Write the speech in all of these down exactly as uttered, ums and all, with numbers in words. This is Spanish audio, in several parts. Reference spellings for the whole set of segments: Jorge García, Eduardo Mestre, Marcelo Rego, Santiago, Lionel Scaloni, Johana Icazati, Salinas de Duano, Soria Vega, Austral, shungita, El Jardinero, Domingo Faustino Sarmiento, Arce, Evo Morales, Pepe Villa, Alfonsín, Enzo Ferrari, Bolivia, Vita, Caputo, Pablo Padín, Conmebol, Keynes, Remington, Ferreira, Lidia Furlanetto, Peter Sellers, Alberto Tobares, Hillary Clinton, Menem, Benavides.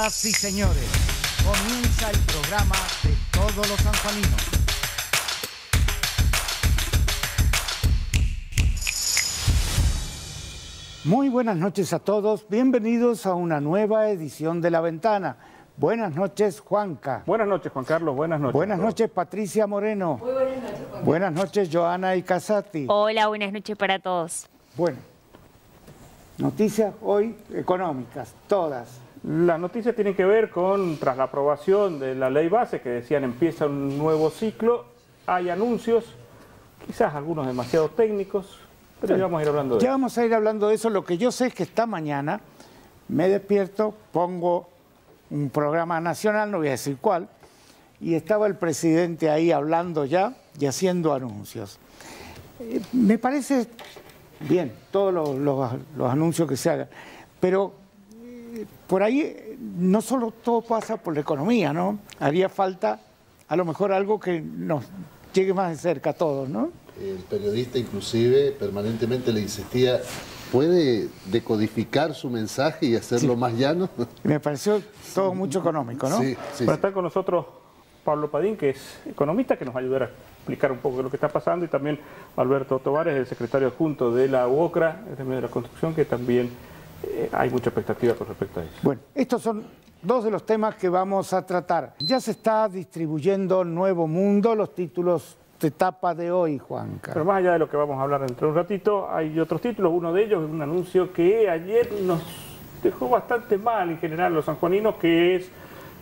Señoras y señores, comienza el programa de todos los sanjuaninos. Muy buenas noches a todos, bienvenidos a una nueva edición de La Ventana. Buenas noches, Juanca. Buenas noches, Juan Carlos, buenas noches. Buenas noches, Patricia Moreno. Muy buenas noches, Juan. Buenas noches, Johana Icazati. Hola, buenas noches para todos. Bueno, noticias hoy económicas, todas. Las noticias tienen que ver con, tras la aprobación de la Ley Bases, que decían empieza un nuevo ciclo, hay anuncios, quizás algunos demasiado técnicos, pero ya vamos a ir hablando de eso. Ya vamos a ir hablando de eso. Lo que yo sé es que esta mañana me despierto, pongo un programa nacional, no voy a decir cuál, y estaba el presidente ahí hablando ya y haciendo anuncios. Eh, me parece bien todos los, los, los anuncios que se hagan, pero eh, por ahí no solo todo pasa por la economía, ¿no? Haría falta a lo mejor algo que nos llegue más de cerca a todos, ¿no? El periodista inclusive permanentemente le insistía... ¿Puede decodificar su mensaje y hacerlo sí. más llano? Me pareció todo mucho económico, ¿no? Sí, sí, Pero está sí. con nosotros Pablo Padín, que es economista, que nos ayudará a explicar un poco de lo que está pasando, y también Alberto Tobares, el secretario adjunto de la UOCRA, el medio de la construcción, que también eh, hay mucha expectativa con respecto a eso. Bueno, estos son dos de los temas que vamos a tratar. Ya se está distribuyendo Nuevo Mundo, los títulos de tapa de hoy, Juanca. Pero más allá de lo que vamos a hablar dentro de un ratito, hay otros títulos. Uno de ellos es un anuncio que ayer nos dejó bastante mal en general los sanjuaninos, que es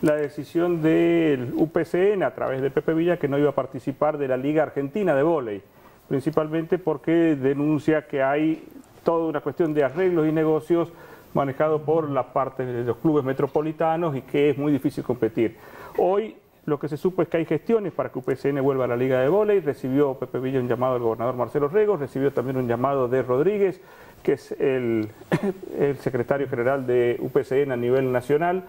la decisión del U P C N a través de Pepe Villa que no iba a participar de la Liga Argentina de Vóley, principalmente porque denuncia que hay toda una cuestión de arreglos y negocios manejado por la parte de los clubes metropolitanos y que es muy difícil competir. Hoy lo que se supo es que hay gestiones para que U P C N vuelva a la Liga de Vóley. Recibió Pepe Villa un llamado del gobernador Marcelo Rego, recibió también un llamado de Rodríguez, que es el, el secretario general de U P C N a nivel nacional,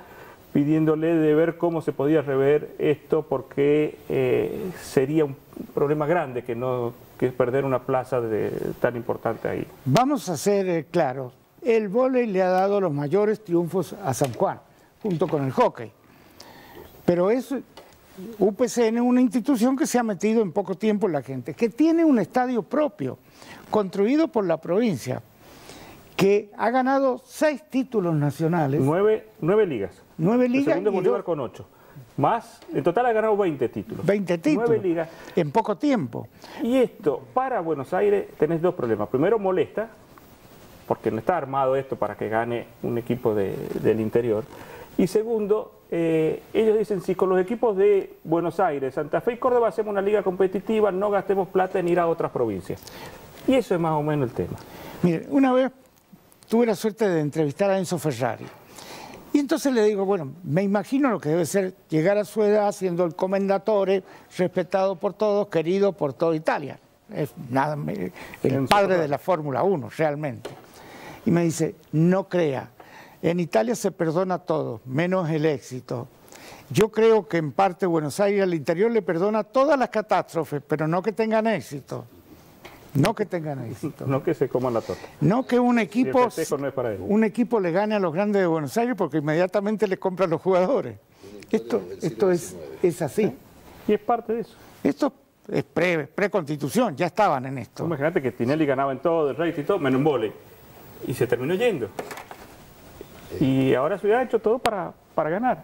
pidiéndole de ver cómo se podía rever esto, porque eh, sería un problema grande que no que perder una plaza de, tan importante ahí. Vamos a ser eh, claros, el vóley le ha dado los mayores triunfos a San Juan, junto con el hockey, pero es... U P C N es una institución que se ha metido en poco tiempo en la gente, que tiene un estadio propio, construido por la provincia, que ha ganado seis títulos nacionales. Nueve, nueve ligas. Nueve ligas. El segundo Bolívar con ocho. Más, en total ha ganado veinte títulos. veinte títulos. Nueve ligas. En poco tiempo. Y esto, para Buenos Aires, tenés dos problemas. Primero, molesta, porque no está armado esto para que gane un equipo de, del interior. Y segundo... Eh, ellos dicen, si con los equipos de Buenos Aires, Santa Fe y Córdoba hacemos una liga competitiva, no gastemos plata en ir a otras provincias. Y eso es más o menos el tema. Mire, una vez tuve la suerte de entrevistar a Enzo Ferrari. Y entonces le digo, bueno, me imagino lo que debe ser llegar a su edad siendo el comendatore, respetado por todos, querido por toda Italia. Es nada, el Enzo padre Ferrari. De la Fórmula uno, realmente. Y me dice, no crea. En Italia se perdona todo, menos el éxito. Yo creo que en parte Buenos Aires, al interior, le perdona todas las catástrofes, pero no que tengan éxito. No que tengan éxito. No que se coman la torta. No que un equipo, no un equipo le gane a los grandes de Buenos Aires porque inmediatamente le compran los jugadores. Esto, esto es, es así. Y es parte de eso. Esto es pre, pre-constitución, ya estaban en esto. Imagínate que Tinelli ganaba en todo, el rey y todo, menos en vóley. Y se terminó yendo. Y ahora se ha hecho todo para, para ganar.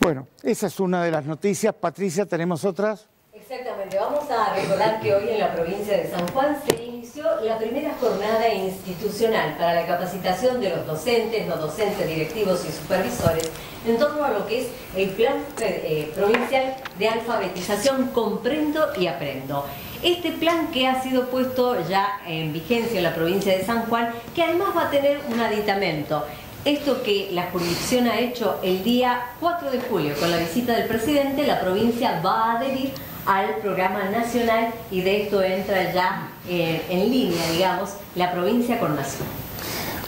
Bueno, esa es una de las noticias. Patricia, ¿tenemos otras? Exactamente. Vamos a recordar que hoy en la provincia de San Juan se inició la primera jornada institucional para la capacitación de los docentes, no docentes, directivos y supervisores en torno a lo que es el Plan eh, Provincial de Alfabetización Comprendo y Aprendo. Este plan que ha sido puesto ya en vigencia en la provincia de San Juan, que además va a tener un aditamento. Esto que la jurisdicción ha hecho el día cuatro de julio, con la visita del presidente, la provincia va a adherir al programa nacional y de esto entra ya eh, en línea, digamos, la provincia con nación.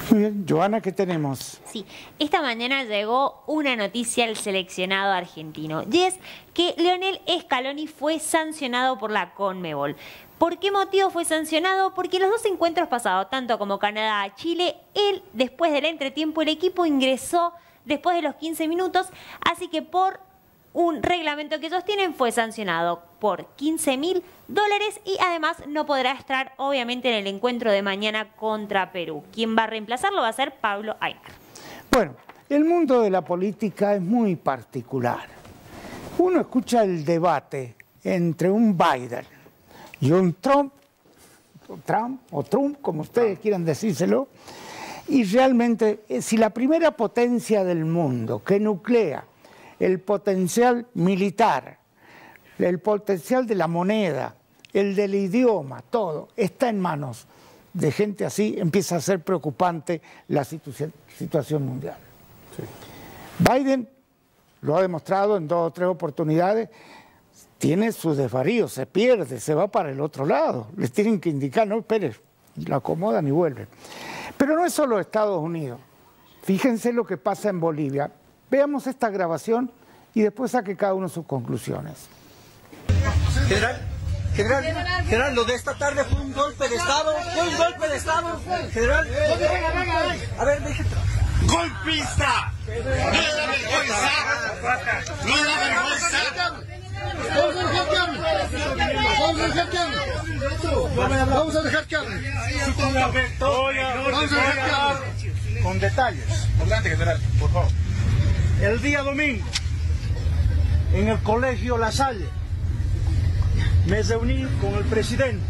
Muy bien, Johana, ¿qué tenemos? Sí, esta mañana llegó una noticia al seleccionado argentino y es que Lionel Scaloni fue sancionado por la CONMEBOL. ¿Por qué motivo fue sancionado? Porque los dos encuentros pasados, tanto como Canadá a Chile, él, después del entretiempo, el equipo ingresó después de los quince minutos, así que por un reglamento que ellos tienen fue sancionado por quince mil dólares y además no podrá estar obviamente en el encuentro de mañana contra Perú. Quien va a reemplazarlo va a ser Pablo Aymar. Bueno, el mundo de la política es muy particular. Uno escucha el debate entre un Biden y un Trump, o Trump, o Trump, como ustedes quieran decírselo, y realmente, si la primera potencia del mundo que nuclea el potencial militar, el potencial de la moneda, el del idioma, todo, está en manos de gente así, empieza a ser preocupante la situ situación mundial. Sí. Biden lo ha demostrado en dos o tres oportunidades, tiene sus desvaríos, se pierde, se va para el otro lado. Les tienen que indicar, no, espere, lo acomodan y vuelven. Pero no es solo Estados Unidos. Fíjense lo que pasa en Bolivia. Veamos esta grabación y después saque cada uno sus conclusiones. General, general, general, lo de esta tarde fue un golpe de Estado, fue un golpe de Estado. General, a ver, déjate. ¡Golpista! ¡No da vergüenza! ¡No da vergüenza! Vamos a dejar que hable. Vamos a dejar que hable. Vamos a dejar que hable. Vamos a dejar que hable. Con detalles. Adelante, general, por favor. El día domingo, en el colegio La Salle, me reuní con el presidente.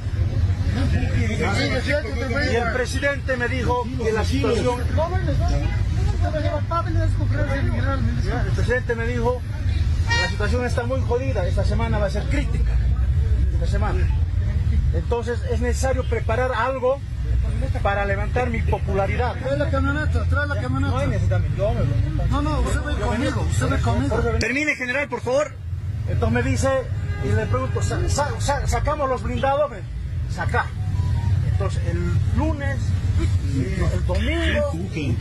Y el presidente me dijo que la situación. El presidente me dijo. La situación está muy jodida, esta semana va a ser crítica, esta semana. Entonces es necesario preparar algo para levantar mi popularidad. Trae la camioneta, trae la camioneta. No hay necesidad, yo me lo... No, no, usted va a ir conmigo, usted va a ir conmigo. Termine, general, por favor. Entonces me dice, y le pregunto, ¿sac, sac, ¿sacamos los blindados? Saca. Entonces el lunes, el domingo,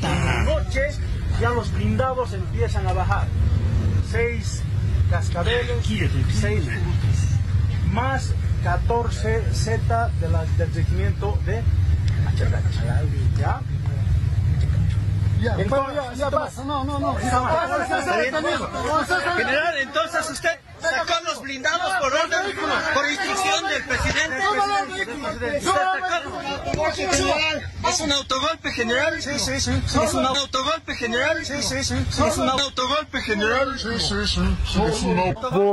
la noche, ya los blindados empiezan a bajar. Seis... cascabeles, seis buques, más catorce Z de la, del regimiento de Machacacha. Ya, entonces, ya, ya pasa, no, no, no. General, entonces usted sacó los blindados por orden, por instrucción del presidente. Es un autogolpe general, sí, sí, sí. Es un autogolpe general, sí, sí, sí. Es un autogolpe general, sí, sí, sí.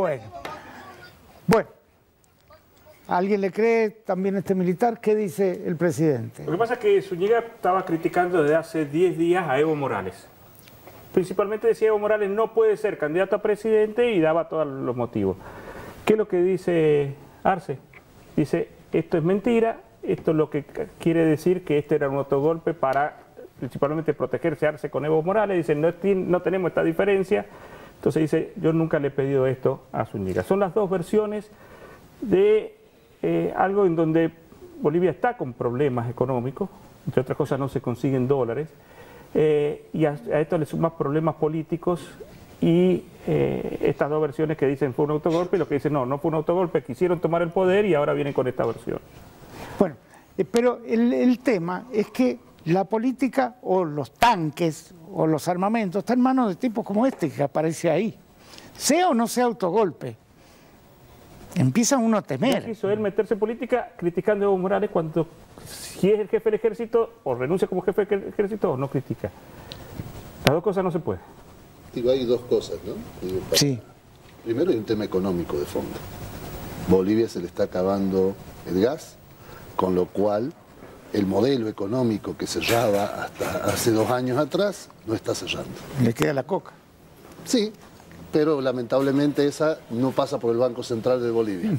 Bueno, bueno. ¿Alguien le cree también a este militar? ¿Qué dice el presidente? Lo que pasa es que Zúñiga estaba criticando desde hace diez días a Evo Morales. Principalmente decía Evo Morales no puede ser candidato a presidente y daba todos los motivos. ¿Qué es lo que dice Arce? Dice, esto es mentira, esto es lo que quiere decir que este era un autogolpe para principalmente protegerse Arce con Evo Morales. Dice, no, no tenemos esta diferencia. Entonces dice, yo nunca le he pedido esto a Zúñiga. Son las dos versiones de... Eh, algo en donde Bolivia está con problemas económicos, entre otras cosas no se consiguen dólares, eh, y a, a esto le sumas problemas políticos y eh, estas dos versiones que dicen fue un autogolpe y los que dicen no, no fue un autogolpe, quisieron tomar el poder y ahora vienen con esta versión. Bueno, eh, pero el, el tema es que la política o los tanques o los armamentos están en manos de tipos como este que aparece ahí, sea o no sea autogolpe. Empieza uno a temer. ¿Qué hizo él meterse en política criticando a Evo Morales cuando si es el jefe del ejército o renuncia como jefe del ejército o no critica? Las dos cosas no se pueden. Digo, hay dos cosas, ¿no? Digo, para... Sí. Primero hay un tema económico de fondo. Bolivia se le está acabando el gas, con lo cual el modelo económico que cerraba hasta hace dos años atrás no está cerrando. Le queda la coca. Sí. Pero lamentablemente esa no pasa por el Banco Central de Bolivia.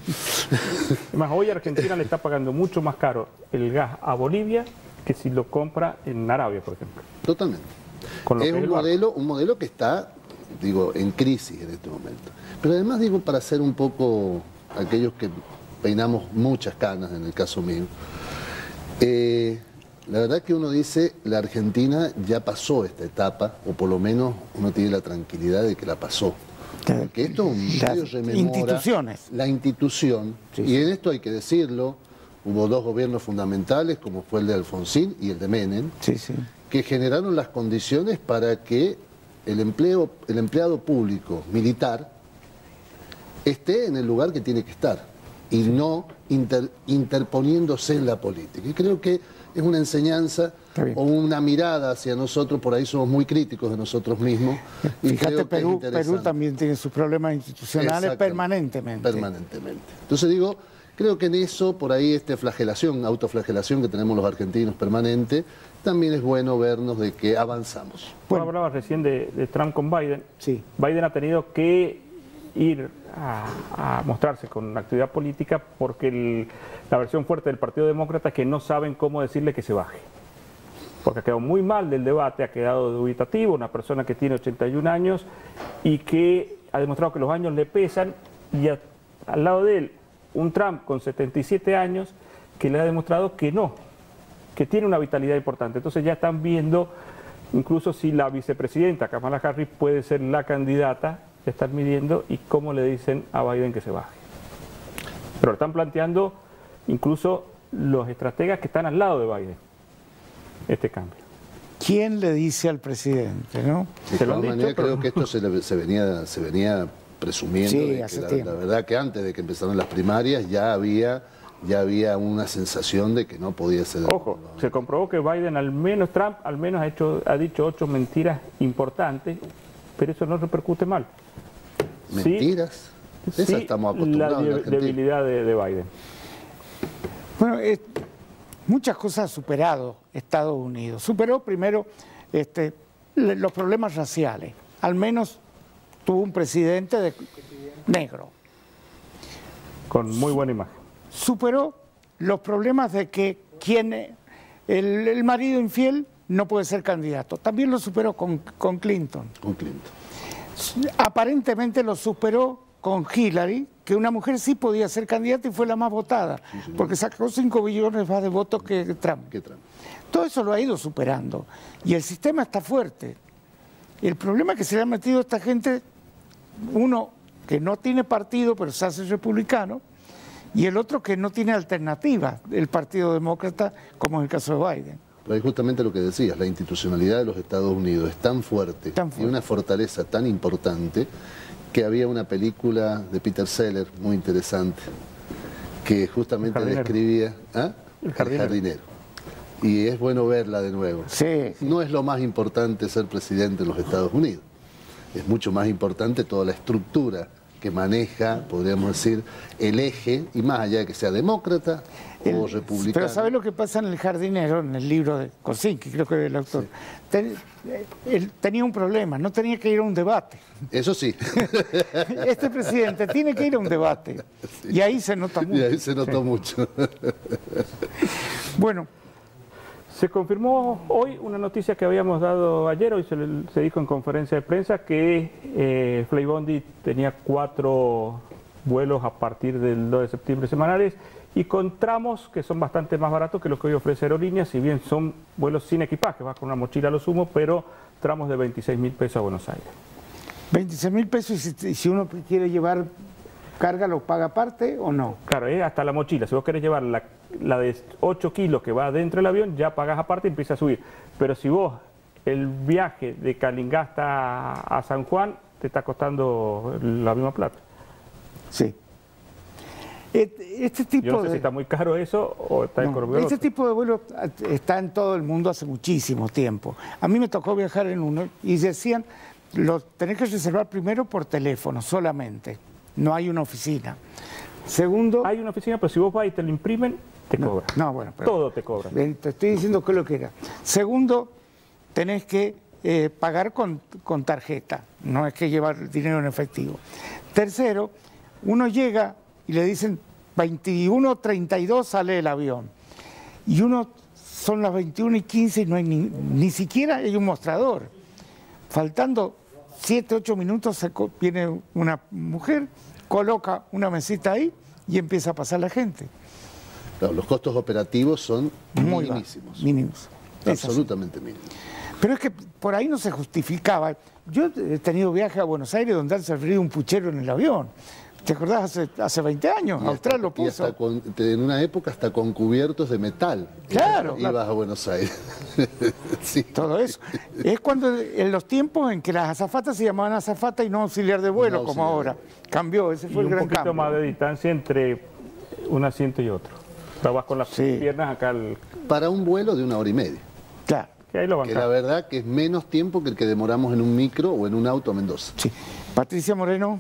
Además, hoy Argentina le está pagando mucho más caro el gas a Bolivia que si lo compra en Arabia, por ejemplo. Totalmente. Es un modelo, un modelo que está, digo, en crisis en este momento. Pero además, digo, para ser un poco aquellos que peinamos muchas canas, en el caso mío, eh, la verdad que uno dice, la Argentina ya pasó esta etapa, o por lo menos uno tiene la tranquilidad de que la pasó. Porque esto medio rememora instituciones. La institución, sí, sí. Y en esto hay que decirlo, hubo dos gobiernos fundamentales, como fue el de Alfonsín y el de Menem, sí, sí, que generaron las condiciones para que el, empleo, el empleado público militar esté en el lugar que tiene que estar y no inter, interponiéndose en la política. Y creo que es una enseñanza o una mirada hacia nosotros, por ahí somos muy críticos de nosotros mismos. Y fíjate, creo Perú, que Perú también tiene sus problemas institucionales permanentemente. Permanentemente. Entonces digo, creo que en eso, por ahí, esta flagelación, autoflagelación que tenemos los argentinos permanente, también es bueno vernos de que avanzamos. Bueno, bueno hablabas recién de, de Trump con Biden. Sí. Biden ha tenido que ir a, a mostrarse con actividad política porque el, la versión fuerte del Partido Demócrata es que no saben cómo decirle que se baje. Porque ha quedado muy mal del debate, ha quedado dubitativo, una persona que tiene ochenta y un años y que ha demostrado que los años le pesan, y a, al lado de él un Trump con setenta y siete años que le ha demostrado que no, que tiene una vitalidad importante. Entonces ya están viendo incluso si la vicepresidenta Kamala Harris puede ser la candidata, ya están midiendo y cómo le dicen a Biden que se baje. Pero lo están planteando incluso los estrategas que están al lado de Biden. Este cambio. ¿Quién le dice al presidente, no? De todas maneras, creo que esto se, le, se, venía, se venía presumiendo. Sí, hace tiempo. La verdad que antes de que empezaron las primarias ya había, ya había una sensación de que no podía ser. Ojo, se comprobó que Biden, al menos Trump, al menos ha, hecho, ha dicho ocho mentiras importantes, pero eso no repercute mal. ¿Mentiras? Sí, esa estamos acostumbrados. La de, debilidad de, de Biden. Bueno, es... muchas cosas ha superado Estados Unidos. Superó primero este, los problemas raciales. Al menos tuvo un presidente de negro. Con muy buena imagen. Superó los problemas de que quien, el, el marido infiel no puede ser candidato. También lo superó con, con Clinton. Con Clinton. Aparentemente lo superó con Hillary, que una mujer sí podía ser candidata y fue la más votada, sí, porque sacó cinco billones más de votos que Trump. que Trump. Todo eso lo ha ido superando y el sistema está fuerte. El problema es que se le ha metido a esta gente, uno que no tiene partido pero se hace republicano y el otro que no tiene alternativa, el Partido Demócrata, como en el caso de Biden. Pero ahí justamente lo que decías, la institucionalidad de los Estados Unidos es tan fuerte, tan fuerte. Y una fortaleza tan importante, que había una película de Peter Sellers muy interesante que justamente el describía ¿eh? El jardinero. El jardinero. Y es bueno verla de nuevo. Sí, sí. No es lo más importante ser presidente de los Estados Unidos. Es mucho más importante toda la estructura que maneja, podríamos decir, el eje, y más allá de que sea demócrata el, o republicano. Pero ¿sabes lo que pasa en El Jardinero, en el libro de Kosinski, creo que el autor? Sí. Ten, él tenía un problema, no tenía que ir a un debate. Eso sí. Este presidente tiene que ir a un debate. Sí. Y ahí se nota mucho. Y ahí se notó sí. mucho. Bueno. Se confirmó hoy una noticia que habíamos dado ayer, hoy se, le, se dijo en conferencia de prensa que eh, Flybondi tenía cuatro vuelos a partir del dos de septiembre semanales y con tramos que son bastante más baratos que los que hoy ofrece Aerolínea, si bien son vuelos sin equipaje, vas con una mochila a lo sumo, pero tramos de veintiséis mil pesos a Buenos Aires. veintiséis mil pesos y si, si uno quiere llevar carga, ¿lo paga aparte o no? Claro, es hasta la mochila, si vos querés llevar la... la de ocho kilos que va dentro del avión, ya pagás aparte y empieza a subir. Pero si vos, el viaje de Calingasta a San Juan, te está costando la misma plata. Sí. Este tipo Yo no sé de... si está muy caro eso o está no, económico. Este tipo de vuelos está en todo el mundo hace muchísimo tiempo. A mí me tocó viajar en uno y decían, lo tenés que reservar primero por teléfono solamente. No hay una oficina. Segundo, hay una oficina, pero si vos vas y te lo imprimen, te no, cobran. No, bueno, pero todo te cobra. Te estoy diciendo que lo que era. Segundo, tenés que eh, pagar con, con tarjeta, no es que llevar dinero en efectivo. Tercero, uno llega y le dicen veintiuno treinta y dos sale el avión. Y uno son las veintiuno y quince y no hay ni, ni siquiera hay un mostrador. Faltando siete, ocho minutos se co- viene una mujer, coloca una mesita ahí y empieza a pasar la gente. Claro, los costos operativos son muy minimísimos. Mínimos. Absolutamente mínimos. Pero es que por ahí no se justificaba. Yo he tenido viajes a Buenos Aires donde han servido un puchero en el avión. ¿Te acordás? Hace, hace veinte años, Austral lo puso. Y hasta con, en una época hasta con cubiertos de metal. Claro. Ibas claro. a Buenos Aires. Sí. Todo eso. Es cuando en los tiempos en que las azafatas se llamaban azafata y no auxiliar de vuelo, no, como ahora. Cambió, ese fue y el gran cambio. Un poquito más de distancia entre un asiento y otro. Estabas con las sí. piernas acá. El... Para un vuelo de una hora y media. Claro. Que, ahí lo que la verdad que es menos tiempo que el que demoramos en un micro o en un auto a Mendoza. Sí. Patricia Moreno.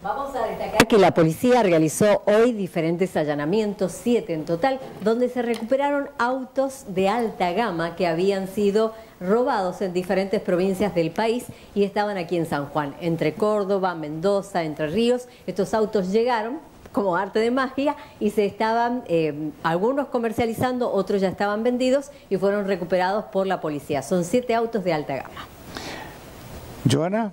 Vamos a destacar que la policía realizó hoy diferentes allanamientos, siete en total, donde se recuperaron autos de alta gama que habían sido robados en diferentes provincias del país y estaban aquí en San Juan, entre Córdoba, Mendoza, Entre Ríos. Estos autos llegaron como arte de magia y se estaban, eh, algunos comercializando, otros ya estaban vendidos y fueron recuperados por la policía. Son siete autos de alta gama. Johana.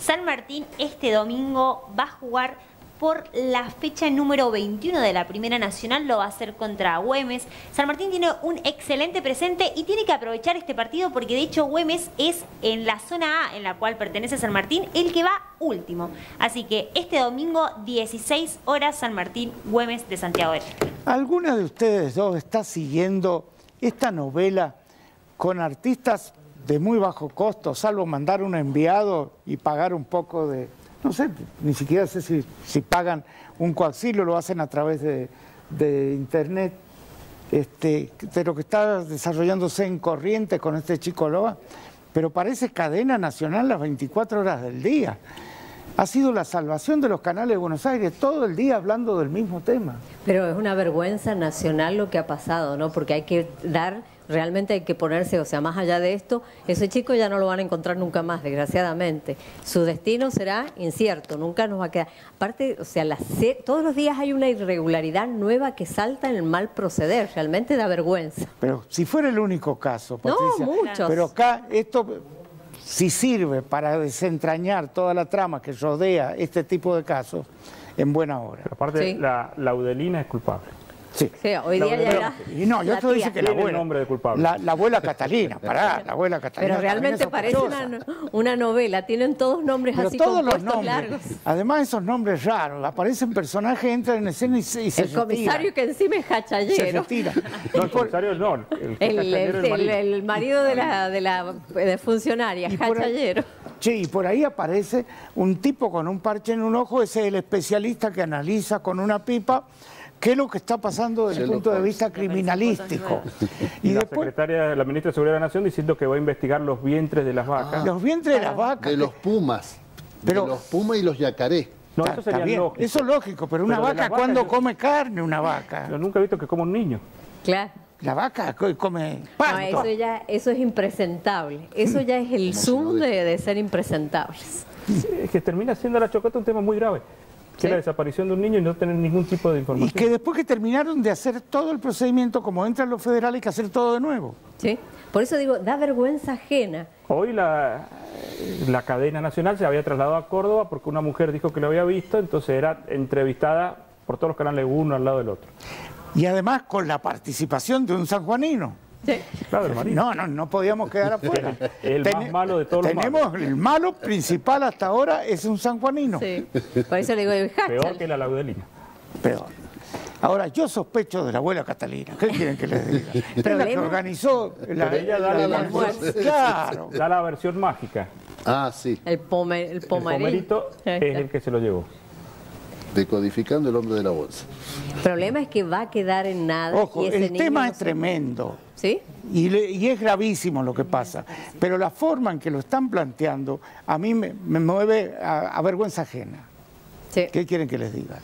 San Martín este domingo va a jugar por la fecha número veintiuno de la Primera Nacional, lo va a hacer contra Güemes. San Martín tiene un excelente presente y tiene que aprovechar este partido porque de hecho Güemes es en la zona A en la cual pertenece San Martín el que va último. Así que este domingo dieciséis horas San Martín Güemes de Santiago del Este. ¿Alguna de ustedes dos está siguiendo esta novela con artistas de muy bajo costo, salvo mandar un enviado y pagar un poco de... No sé, ni siquiera sé si, si pagan un coaxilo, lo hacen a través de, de internet. Este, de lo que está desarrollándose en Corrientes con este chico Loa, pero parece cadena nacional las veinticuatro horas del día. Ha sido la salvación de los canales de Buenos Aires, todo el día hablando del mismo tema. Pero es una vergüenza nacional lo que ha pasado, ¿no? Porque hay que dar... Realmente hay que ponerse, o sea, más allá de esto, ese chico ya no lo van a encontrar nunca más, desgraciadamente. Su destino será incierto, nunca nos va a quedar. Aparte, o sea, las, todos los días hay una irregularidad nueva que salta en el mal proceder, realmente da vergüenza. Pero si fuera el único caso, Patricia, no, muchos. Pero acá esto sí sirve para desentrañar toda la trama que rodea este tipo de casos en buena hora. Pero aparte, sí. la, la Laudelina es culpable. Sí. Sí, hoy día pero, ya pero, no, yo te dije que la abuela, nombre de culpable. La, la abuela Catalina, pará, la abuela Catalina. Pero realmente parece una, una novela, tienen todos nombres pero así todos compuestos los nombres, largos. Además esos nombres raros, aparecen personajes, entran en escena y, y se El se comisario retira. Que encima es hachallero. Se no, el comisario no, el, el, el, el, marido. el, el marido de la, de la de funcionaria, y hachallero. Ahí, che, y por ahí aparece un tipo con un parche en un ojo, ese es el especialista que analiza con una pipa qué es lo que está pasando desde el punto de vista criminalístico. Y, y la después, secretaria, la ministra de Seguridad de la Nación diciendo que va a investigar los vientres de las vacas. Ah, los vientres de las vacas. De los pumas, pero, de los pumas y los yacarés. No, eso sería lógico. Eso es lógico, pero una pero vaca, ¿cuándo yo... come carne una vaca? Yo nunca he visto que coma un niño. Claro. La vaca come pasto. No, eso, ya, eso es impresentable. Eso ya es el zoom de, de ser impresentables. Sí, es que termina siendo la chocota un tema muy grave. Que sí. La desaparición de un niño y no tener ningún tipo de información. Y que después que terminaron de hacer todo el procedimiento, como entran los federales, hay que hacer todo de nuevo. Sí, por eso digo, da vergüenza ajena. Hoy la, la cadena nacional se había trasladado a Córdoba porque una mujer dijo que lo había visto, entonces era entrevistada por todos los canales uno al lado del otro. Y además con la participación de un sanjuanino. Sí. Claro, no, no, no podíamos quedar afuera. El Ten, más malo de todos tenemos, los malos. El malo principal hasta ahora es un sanjuanino. Sí. Por eso le digo, peor que la Laudelina. Peor. Ahora, yo sospecho de la abuela Catalina. ¿Qué quieren que les diga? Es la que organizó la, Pero ella da la, la, la, la, claro. da la versión mágica. Ah, sí. El, pome, el, pomarí. el pomerito es el que se lo llevó. Decodificando el hombre de la bolsa. El problema es que va a quedar en nada. Ojo, y ese el niño tema no es se... tremendo. ¿Sí? Y, le, y es gravísimo lo que pasa. Pero la forma en que lo están planteando a mí me, me mueve a, a vergüenza ajena. Sí. ¿Qué quieren que les diga?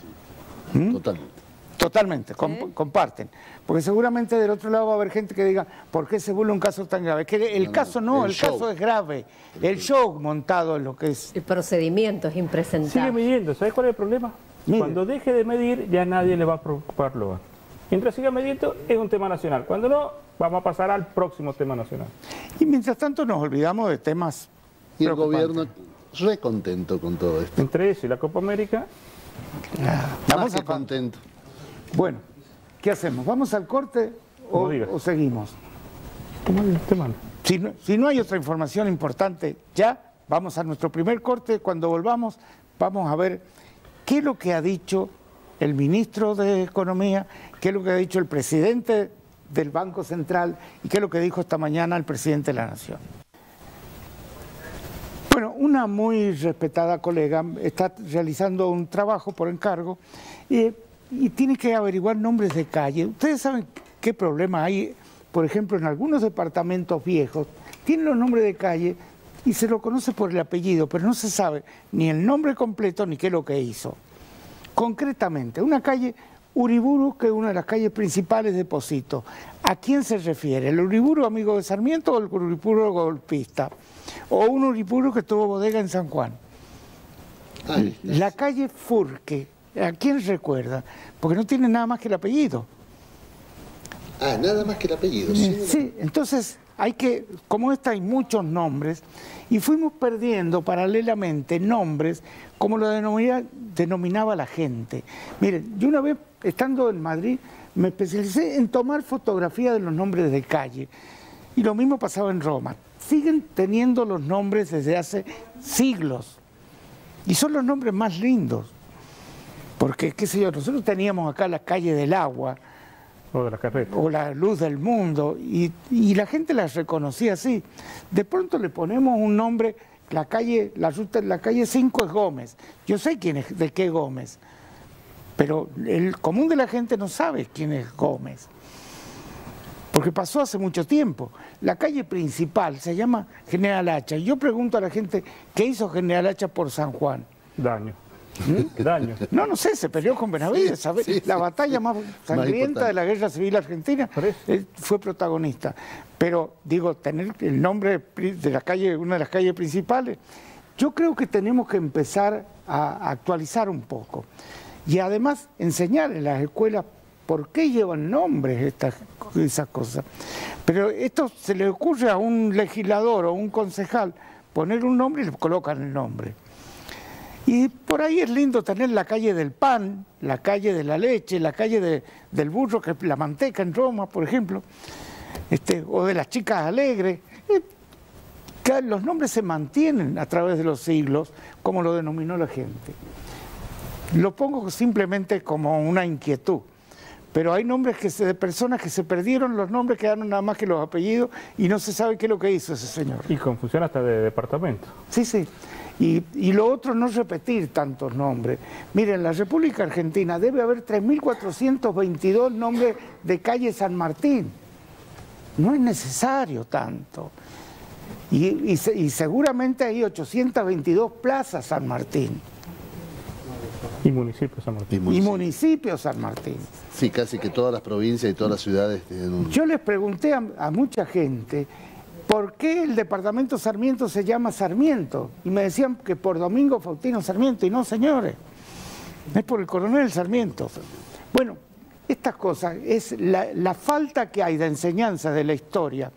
¿Mm? Totalmente. Totalmente, com, ¿Eh? comparten. Porque seguramente del otro lado va a haber gente que diga, ¿por qué se vuelve un caso tan grave? Que el no, caso no, el, el caso es grave. El show montado es lo que es. El procedimiento es impresentable. Sigue midiendo, ¿sabes cuál es el problema? Mire. Cuando deje de medir ya nadie le va a preocupar lo va. Mientras siga midiendo es un tema nacional. Cuando no, vamos a pasar al próximo tema nacional. Y mientras tanto nos olvidamos de temas y el gobierno re contento con todo esto. Entre eso y la Copa América. Claro. Estamos a... contento. Bueno, ¿qué hacemos? ¿Vamos al corte o, o seguimos? Si no, si no hay otra información importante ya, vamos a nuestro primer corte. Cuando volvamos vamos a ver... ¿Qué es lo que ha dicho el ministro de Economía? ¿Qué es lo que ha dicho el presidente del Banco Central? ¿Y qué es lo que dijo esta mañana el presidente de la Nación? Bueno, una muy respetada colega está realizando un trabajo por encargo y, y tiene que averiguar nombres de calle. Ustedes saben qué problema hay, por ejemplo, en algunos departamentos viejos, tienen los nombres de calle y se lo conoce por el apellido, pero no se sabe ni el nombre completo ni qué es lo que hizo. Concretamente, una calle Uriburu, que es una de las calles principales de Pocito. ¿A quién se refiere? ¿El Uriburu amigo de Sarmiento o el Uriburu golpista? O un Uriburu que tuvo bodega en San Juan. Ay, es... La calle Furque, ¿a quién recuerda? Porque no tiene nada más que el apellido. Ah, nada más que el apellido. Sí, sí, entonces hay que, como esta hay muchos nombres, y fuimos perdiendo paralelamente nombres como lo denomina, denominaba la gente. Miren, yo una vez, estando en Madrid, me especialicé en tomar fotografía de los nombres de calle, y lo mismo pasaba en Roma. Siguen teniendo los nombres desde hace siglos, y son los nombres más lindos, porque, qué sé yo, nosotros teníamos acá la calle del agua, o de las carretas, o la luz del mundo, y, y la gente las reconocía así. De pronto le ponemos un nombre, la calle, la ruta, la calle cinco es Gómez. Yo sé quién es, de qué Gómez, pero el común de la gente no sabe quién es Gómez, porque pasó hace mucho tiempo. La calle principal se llama General Hacha, y yo pregunto a la gente, ¿qué hizo General Hacha por San Juan? Daño. ¿Mm? Daño. No, no sé, se peleó con Benavides, ¿sabes? Sí, sí, la batalla sí, más sangrienta más de la Guerra Civil Argentina, él fue protagonista. Pero, digo, tener el nombre de la calle, una de las calles principales, yo creo que tenemos que empezar a actualizar un poco. Y además enseñar en las escuelas por qué llevan nombres estas, esas cosas. Pero esto se le ocurre a un legislador o un concejal poner un nombre y le colocan el nombre. Y por ahí es lindo tener la calle del pan, la calle de la leche, la calle de, del burro, que es la manteca en Roma, por ejemplo, este, o de las chicas alegres. Eh, los nombres se mantienen a través de los siglos, como lo denominó la gente. Lo pongo simplemente como una inquietud, pero hay nombres que se, de personas que se perdieron, los nombres quedaron nada más que los apellidos y no se sabe qué es lo que hizo ese señor. Y confusión hasta de departamento. Sí, sí. Y, y lo otro, no repetir tantos nombres. Miren, la República Argentina debe haber tres mil cuatrocientos veintidós nombres de calle San Martín. No es necesario tanto. Y, y, y seguramente hay ochocientas veintidós plazas San Martín. Y municipio San Martín. Y municipio. y municipio San Martín. Sí, casi que todas las provincias y todas las ciudades tienen un... Yo les pregunté a, a mucha gente... ¿Por qué el departamento Sarmiento se llama Sarmiento? Y me decían que por Domingo Faustino Sarmiento, y no, señores, es por el coronel Sarmiento. Bueno, estas cosas, es la, la falta que hay de enseñanza de la historia,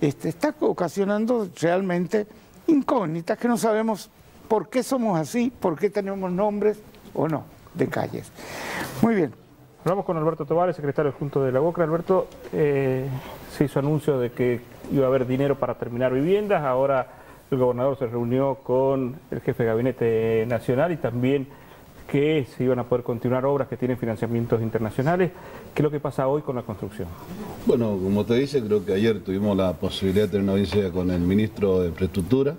este, está ocasionando realmente incógnitas que no sabemos por qué somos así, por qué tenemos nombres o no de calles. Muy bien. Hablamos con Alberto Tobares, secretario adjunto de la UOCRA. Alberto, eh, se hizo anuncio de que iba a haber dinero para terminar viviendas. Ahora el gobernador se reunió con el jefe de gabinete nacional y también que se iban a poder continuar obras que tienen financiamientos internacionales. ¿Qué es lo que pasa hoy con la construcción? Bueno, como te dice, creo que ayer tuvimos la posibilidad de tener una audiencia con el ministro de Infraestructura,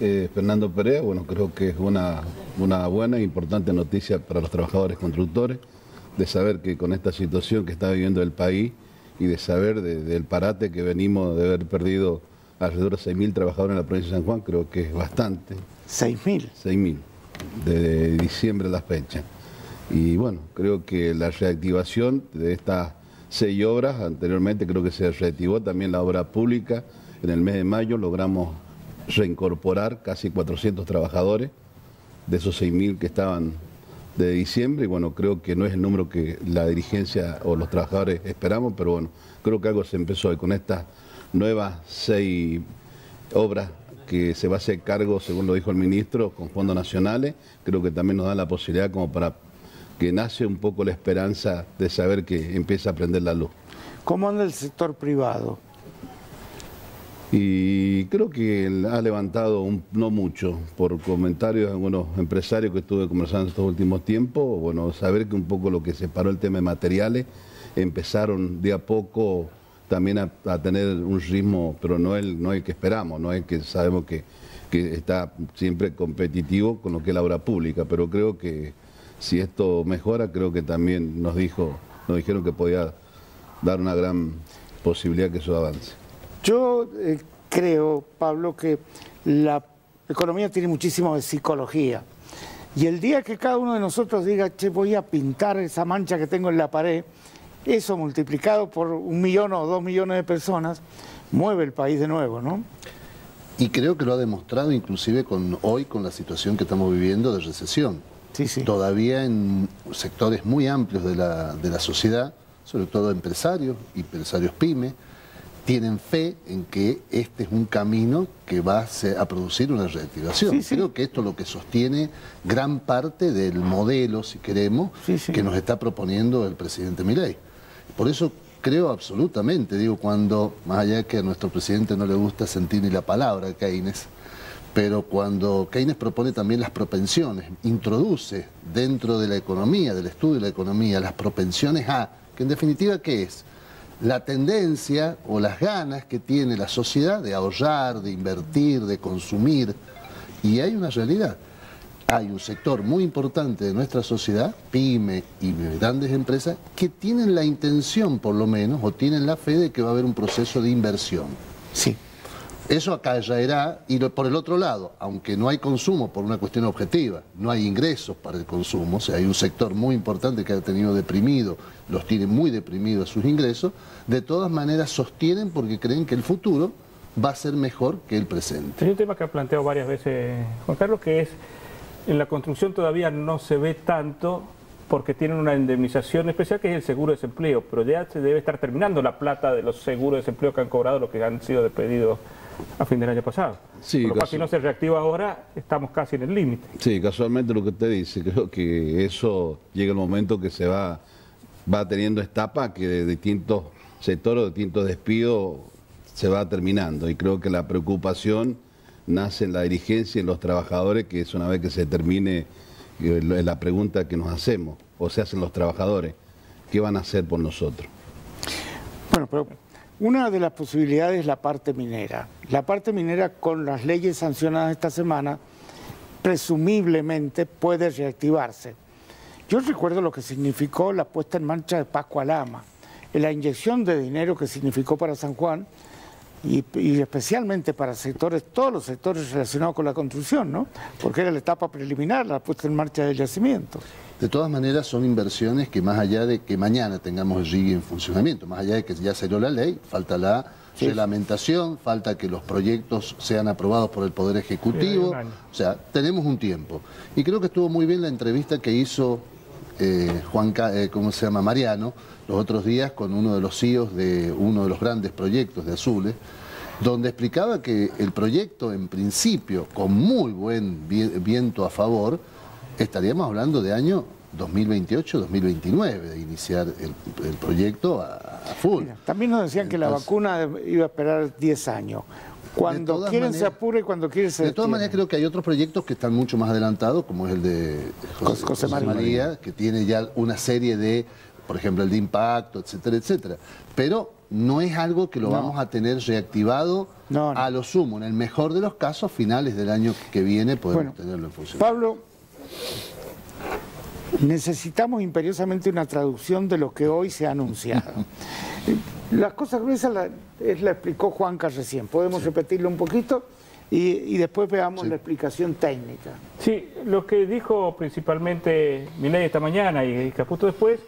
eh, Fernando Perea. Bueno, creo que es una, una buena e importante noticia para los trabajadores constructores, de saber que con esta situación que está viviendo el país y de saber de, del parate que venimos de haber perdido alrededor de seis mil trabajadores en la provincia de San Juan, creo que es bastante. ¿seis mil? seis mil, de diciembre a la fecha. Y bueno, creo que la reactivación de estas seis obras, anteriormente creo que se reactivó también la obra pública. En el mes de mayo logramos reincorporar casi cuatrocientos trabajadores de esos seis mil que estaban... de diciembre, y bueno, creo que no es el número que la dirigencia o los trabajadores esperamos, pero bueno, creo que algo se empezó, y con estas nuevas seis obras que se va a hacer cargo, según lo dijo el ministro, con fondos nacionales, creo que también nos da la posibilidad como para que nace un poco la esperanza de saber que empieza a prender la luz. ¿Cómo anda el sector privado? Y creo que ha levantado, un, no mucho, por comentarios de algunos empresarios que estuve conversando estos últimos tiempos, bueno, saber que un poco lo que separó el tema de materiales, empezaron de a poco también a, a tener un ritmo, pero no el, no el que esperamos, no el que sabemos que, que está siempre competitivo con lo que es la obra pública, pero creo que si esto mejora, creo que también nos dijo, nos dijeron que podía dar una gran posibilidad que eso avance. Yo eh, creo, Pablo, que la economía tiene muchísimo de psicología. Y el día que cada uno de nosotros diga, che, voy a pintar esa mancha que tengo en la pared, eso multiplicado por un millón o dos millones de personas, mueve el país de nuevo, ¿no? Y creo que lo ha demostrado inclusive con hoy, con la situación que estamos viviendo de recesión. Sí, sí. Todavía en sectores muy amplios de la, de la sociedad, sobre todo empresarios, empresarios pyme, tienen fe en que este es un camino que va a producir una reactivación. Sí, sí. Creo que esto es lo que sostiene gran parte del modelo, si queremos, sí, sí, que nos está proponiendo el presidente Milei. Por eso creo absolutamente, digo, cuando, más allá de que a nuestro presidente no le gusta sentir ni la palabra Keynes, pero cuando Keynes propone también las propensiones, introduce dentro de la economía, del estudio de la economía, las propensiones a, que en definitiva, ¿qué es? La tendencia o las ganas que tiene la sociedad de ahorrar, de invertir, de consumir. Y hay una realidad. Hay un sector muy importante de nuestra sociedad, pyme y grandes empresas, que tienen la intención, por lo menos, o tienen la fe de que va a haber un proceso de inversión. Sí. Eso acarreará, y por el otro lado, aunque no hay consumo por una cuestión objetiva, no hay ingresos para el consumo, o sea, hay un sector muy importante que ha tenido deprimido, los tiene muy deprimidos sus ingresos, de todas maneras sostienen porque creen que el futuro va a ser mejor que el presente. Hay un tema que ha planteado varias veces Juan Carlos, que es, en la construcción todavía no se ve tanto, porque tienen una indemnización especial que es el seguro de desempleo, pero ya se debe estar terminando la plata de los seguros de desempleo que han cobrado los que han sido despedidos a fin del año pasado. Sí, por lo cual, si no se reactiva ahora, estamos casi en el límite. Sí, casualmente lo que usted dice, creo que eso llega el momento que se va, va teniendo estafa, que de distintos sectores, de distintos despidos, se va terminando. Y creo que la preocupación nace en la dirigencia y en los trabajadores, que es una vez que se termine la pregunta que nos hacemos, o se hacen los trabajadores, ¿qué van a hacer por nosotros? Bueno, pero una de las posibilidades es la parte minera. La parte minera, con las leyes sancionadas esta semana, presumiblemente puede reactivarse. Yo recuerdo lo que significó la puesta en marcha de Pascua Lama, la inyección de dinero que significó para San Juan, Y, y especialmente para sectores, todos los sectores relacionados con la construcción, ¿no? Porque era la etapa preliminar, la puesta en marcha del yacimiento. De todas maneras, son inversiones que, más allá de que mañana tengamos el R I G en funcionamiento, más allá de que ya salió la ley, falta la sí. Reglamentación, falta que los proyectos sean aprobados por el Poder Ejecutivo, sí, o sea, tenemos un tiempo. Y creo que estuvo muy bien la entrevista que hizo Eh, Juan, eh, ¿cómo se llama? Mariano, los otros días con uno de los C E Os de uno de los grandes proyectos de Azule, donde explicaba que el proyecto, en principio, con muy buen viento a favor, estaríamos hablando de año dos mil veintiocho, dos mil veintinueve, de iniciar el, el proyecto a, a full. Mira, también nos decían Entonces, que la vacuna iba a esperar diez años. Cuando quieren maneras, se apura y cuando quieren se detiene. De todas maneras, creo que hay otros proyectos que están mucho más adelantados, como es el de José, José, José María, María, que tiene ya una serie de, por ejemplo, el de impacto, etcétera, etcétera. Pero no es algo que lo no. vamos a tener reactivado no, no. a lo sumo. En el mejor de los casos, finales del año que viene podemos bueno, tenerlo en función. Pablo, necesitamos imperiosamente una traducción de lo que hoy se ha anunciado. Las cosas gruesas la, la explicó Juanca recién. Podemos sí. repetirlo un poquito y, y después veamos sí. la explicación técnica. Sí, lo que dijo principalmente Milei esta mañana y Caputo después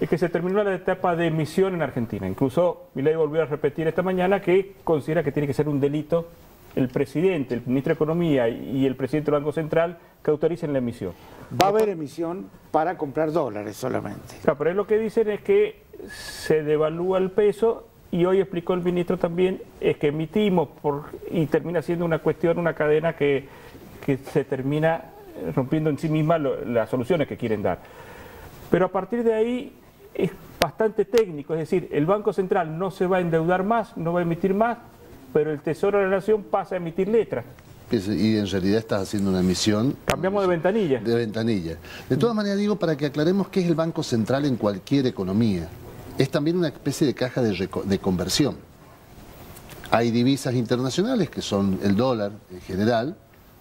es que se terminó la etapa de emisión en Argentina. Incluso Milei volvió a repetir esta mañana que considera que tiene que ser un delito el presidente, el ministro de Economía y el presidente del Banco Central que autoricen la emisión. Va a haber emisión para comprar dólares solamente. Claro, pero es lo que dicen es que se devalúa el peso y hoy explicó el ministro también es que emitimos por, y termina siendo una cuestión, una cadena que, que se termina rompiendo en sí misma lo, las soluciones que quieren dar. Pero a partir de ahí es bastante técnico, es decir, el Banco Central no se va a endeudar más, no va a emitir más, pero el Tesoro de la Nación pasa a emitir letras. Y en realidad estás haciendo una emisión... Cambiamos de ventanilla. De ventanilla. De todas maneras, digo, para que aclaremos qué es el Banco Central en cualquier economía. Es también una especie de caja de, de conversión. Hay divisas internacionales, que son el dólar en general,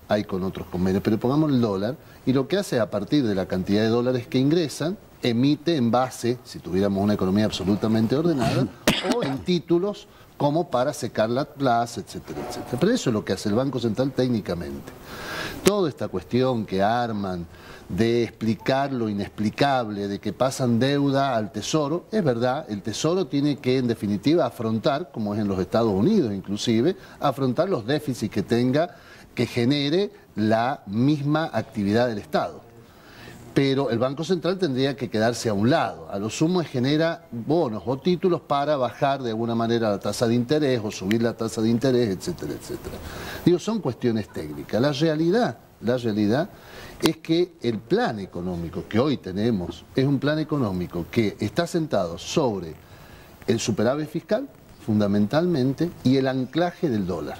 hay con otros con menos, pero pongamos el dólar, y lo que hace a partir de la cantidad de dólares que ingresan, emite en base, si tuviéramos una economía absolutamente ordenada, o en títulos como para secar la plaza, etcétera, etcétera. Pero eso es lo que hace el Banco Central técnicamente. Toda esta cuestión que arman de explicar lo inexplicable, de que pasan deuda al Tesoro, es verdad, el Tesoro tiene que en definitiva afrontar, como es en los Estados Unidos inclusive, afrontar los déficits que tenga, que genere la misma actividad del Estado. Pero el Banco Central tendría que quedarse a un lado. A lo sumo genera bonos o títulos para bajar de alguna manera la tasa de interés o subir la tasa de interés, etcétera, etcétera. Digo, son cuestiones técnicas. La realidad, la realidad es que el plan económico que hoy tenemos es un plan económico que está sentado sobre el superávit fiscal, fundamentalmente, y el anclaje del dólar,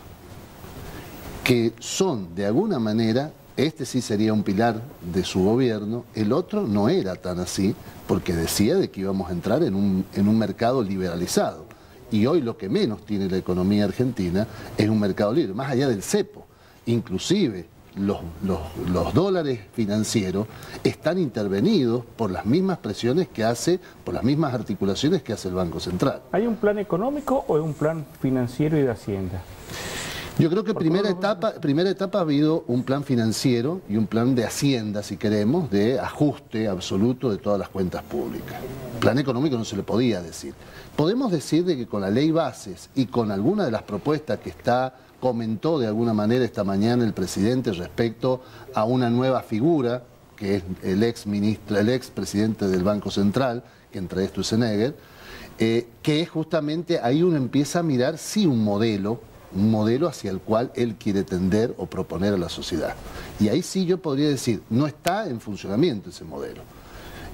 que son, de alguna manera... Este sí sería un pilar de su gobierno, el otro no era tan así, porque decía de que íbamos a entrar en un, en un mercado liberalizado. Y hoy lo que menos tiene la economía argentina es un mercado libre, más allá del cepo. Inclusive los, los, los dólares financieros están intervenidos por las mismas presiones que hace, por las mismas articulaciones que hace el Banco Central. ¿Hay un plan económico o hay un plan financiero y de Hacienda? Yo creo que primera etapa, primera etapa ha habido un plan financiero y un plan de Hacienda, si queremos, de ajuste absoluto de todas las cuentas públicas. Plan económico no se le podía decir. Podemos decir de que con la Ley Bases y con alguna de las propuestas que está, comentó de alguna manera esta mañana el presidente respecto a una nueva figura, que es el ex ministro, el ex presidente del Banco Central, que entre estos es Neger, eh, que justamente ahí uno empieza a mirar sí un modelo, un modelo hacia el cual él quiere tender o proponer a la sociedad. Y ahí sí yo podría decir, no está en funcionamiento ese modelo.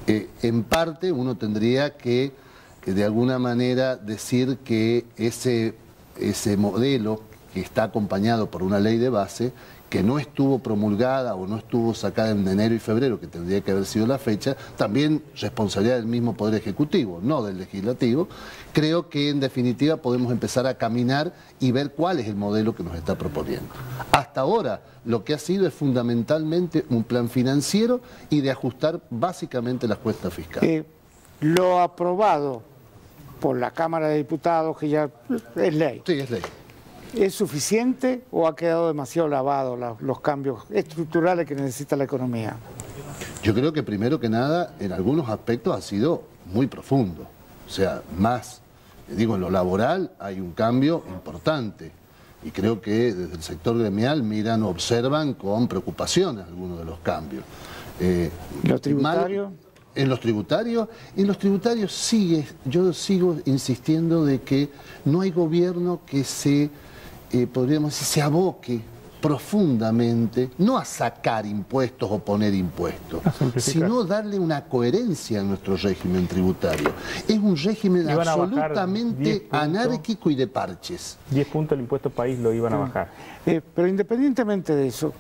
Eh, en parte uno tendría que, que de alguna manera decir que ese, ese modelo que está acompañado por una ley de base, que no estuvo promulgada o no estuvo sacada en enero y febrero, que tendría que haber sido la fecha, también responsabilidad del mismo Poder Ejecutivo, no del Legislativo. Creo que en definitiva podemos empezar a caminar y ver cuál es el modelo que nos está proponiendo. Hasta ahora lo que ha sido es fundamentalmente un plan financiero y de ajustar básicamente las cuentas fiscales. Eh, lo aprobado por la Cámara de Diputados, que ya es ley. Sí, es ley. ¿Es suficiente o ha quedado demasiado lavado la, los cambios estructurales que necesita la economía? Yo creo que primero que nada, en algunos aspectos ha sido muy profundo. O sea, más, digo, en lo laboral hay un cambio importante. Y creo que desde el sector gremial miran, observan con preocupación algunos de los cambios. Eh, ¿Lo tributario? Mal, En los tributarios, en los tributarios sigue, yo sigo insistiendo de que no hay gobierno que se... Eh, podríamos decir, se aboque profundamente, no a sacar impuestos o poner impuestos, sino darle una coherencia a nuestro régimen tributario. Es un régimen absolutamente anárquico y de parches. diez puntos el impuesto país lo iban a bajar. Eh, pero independientemente de eso,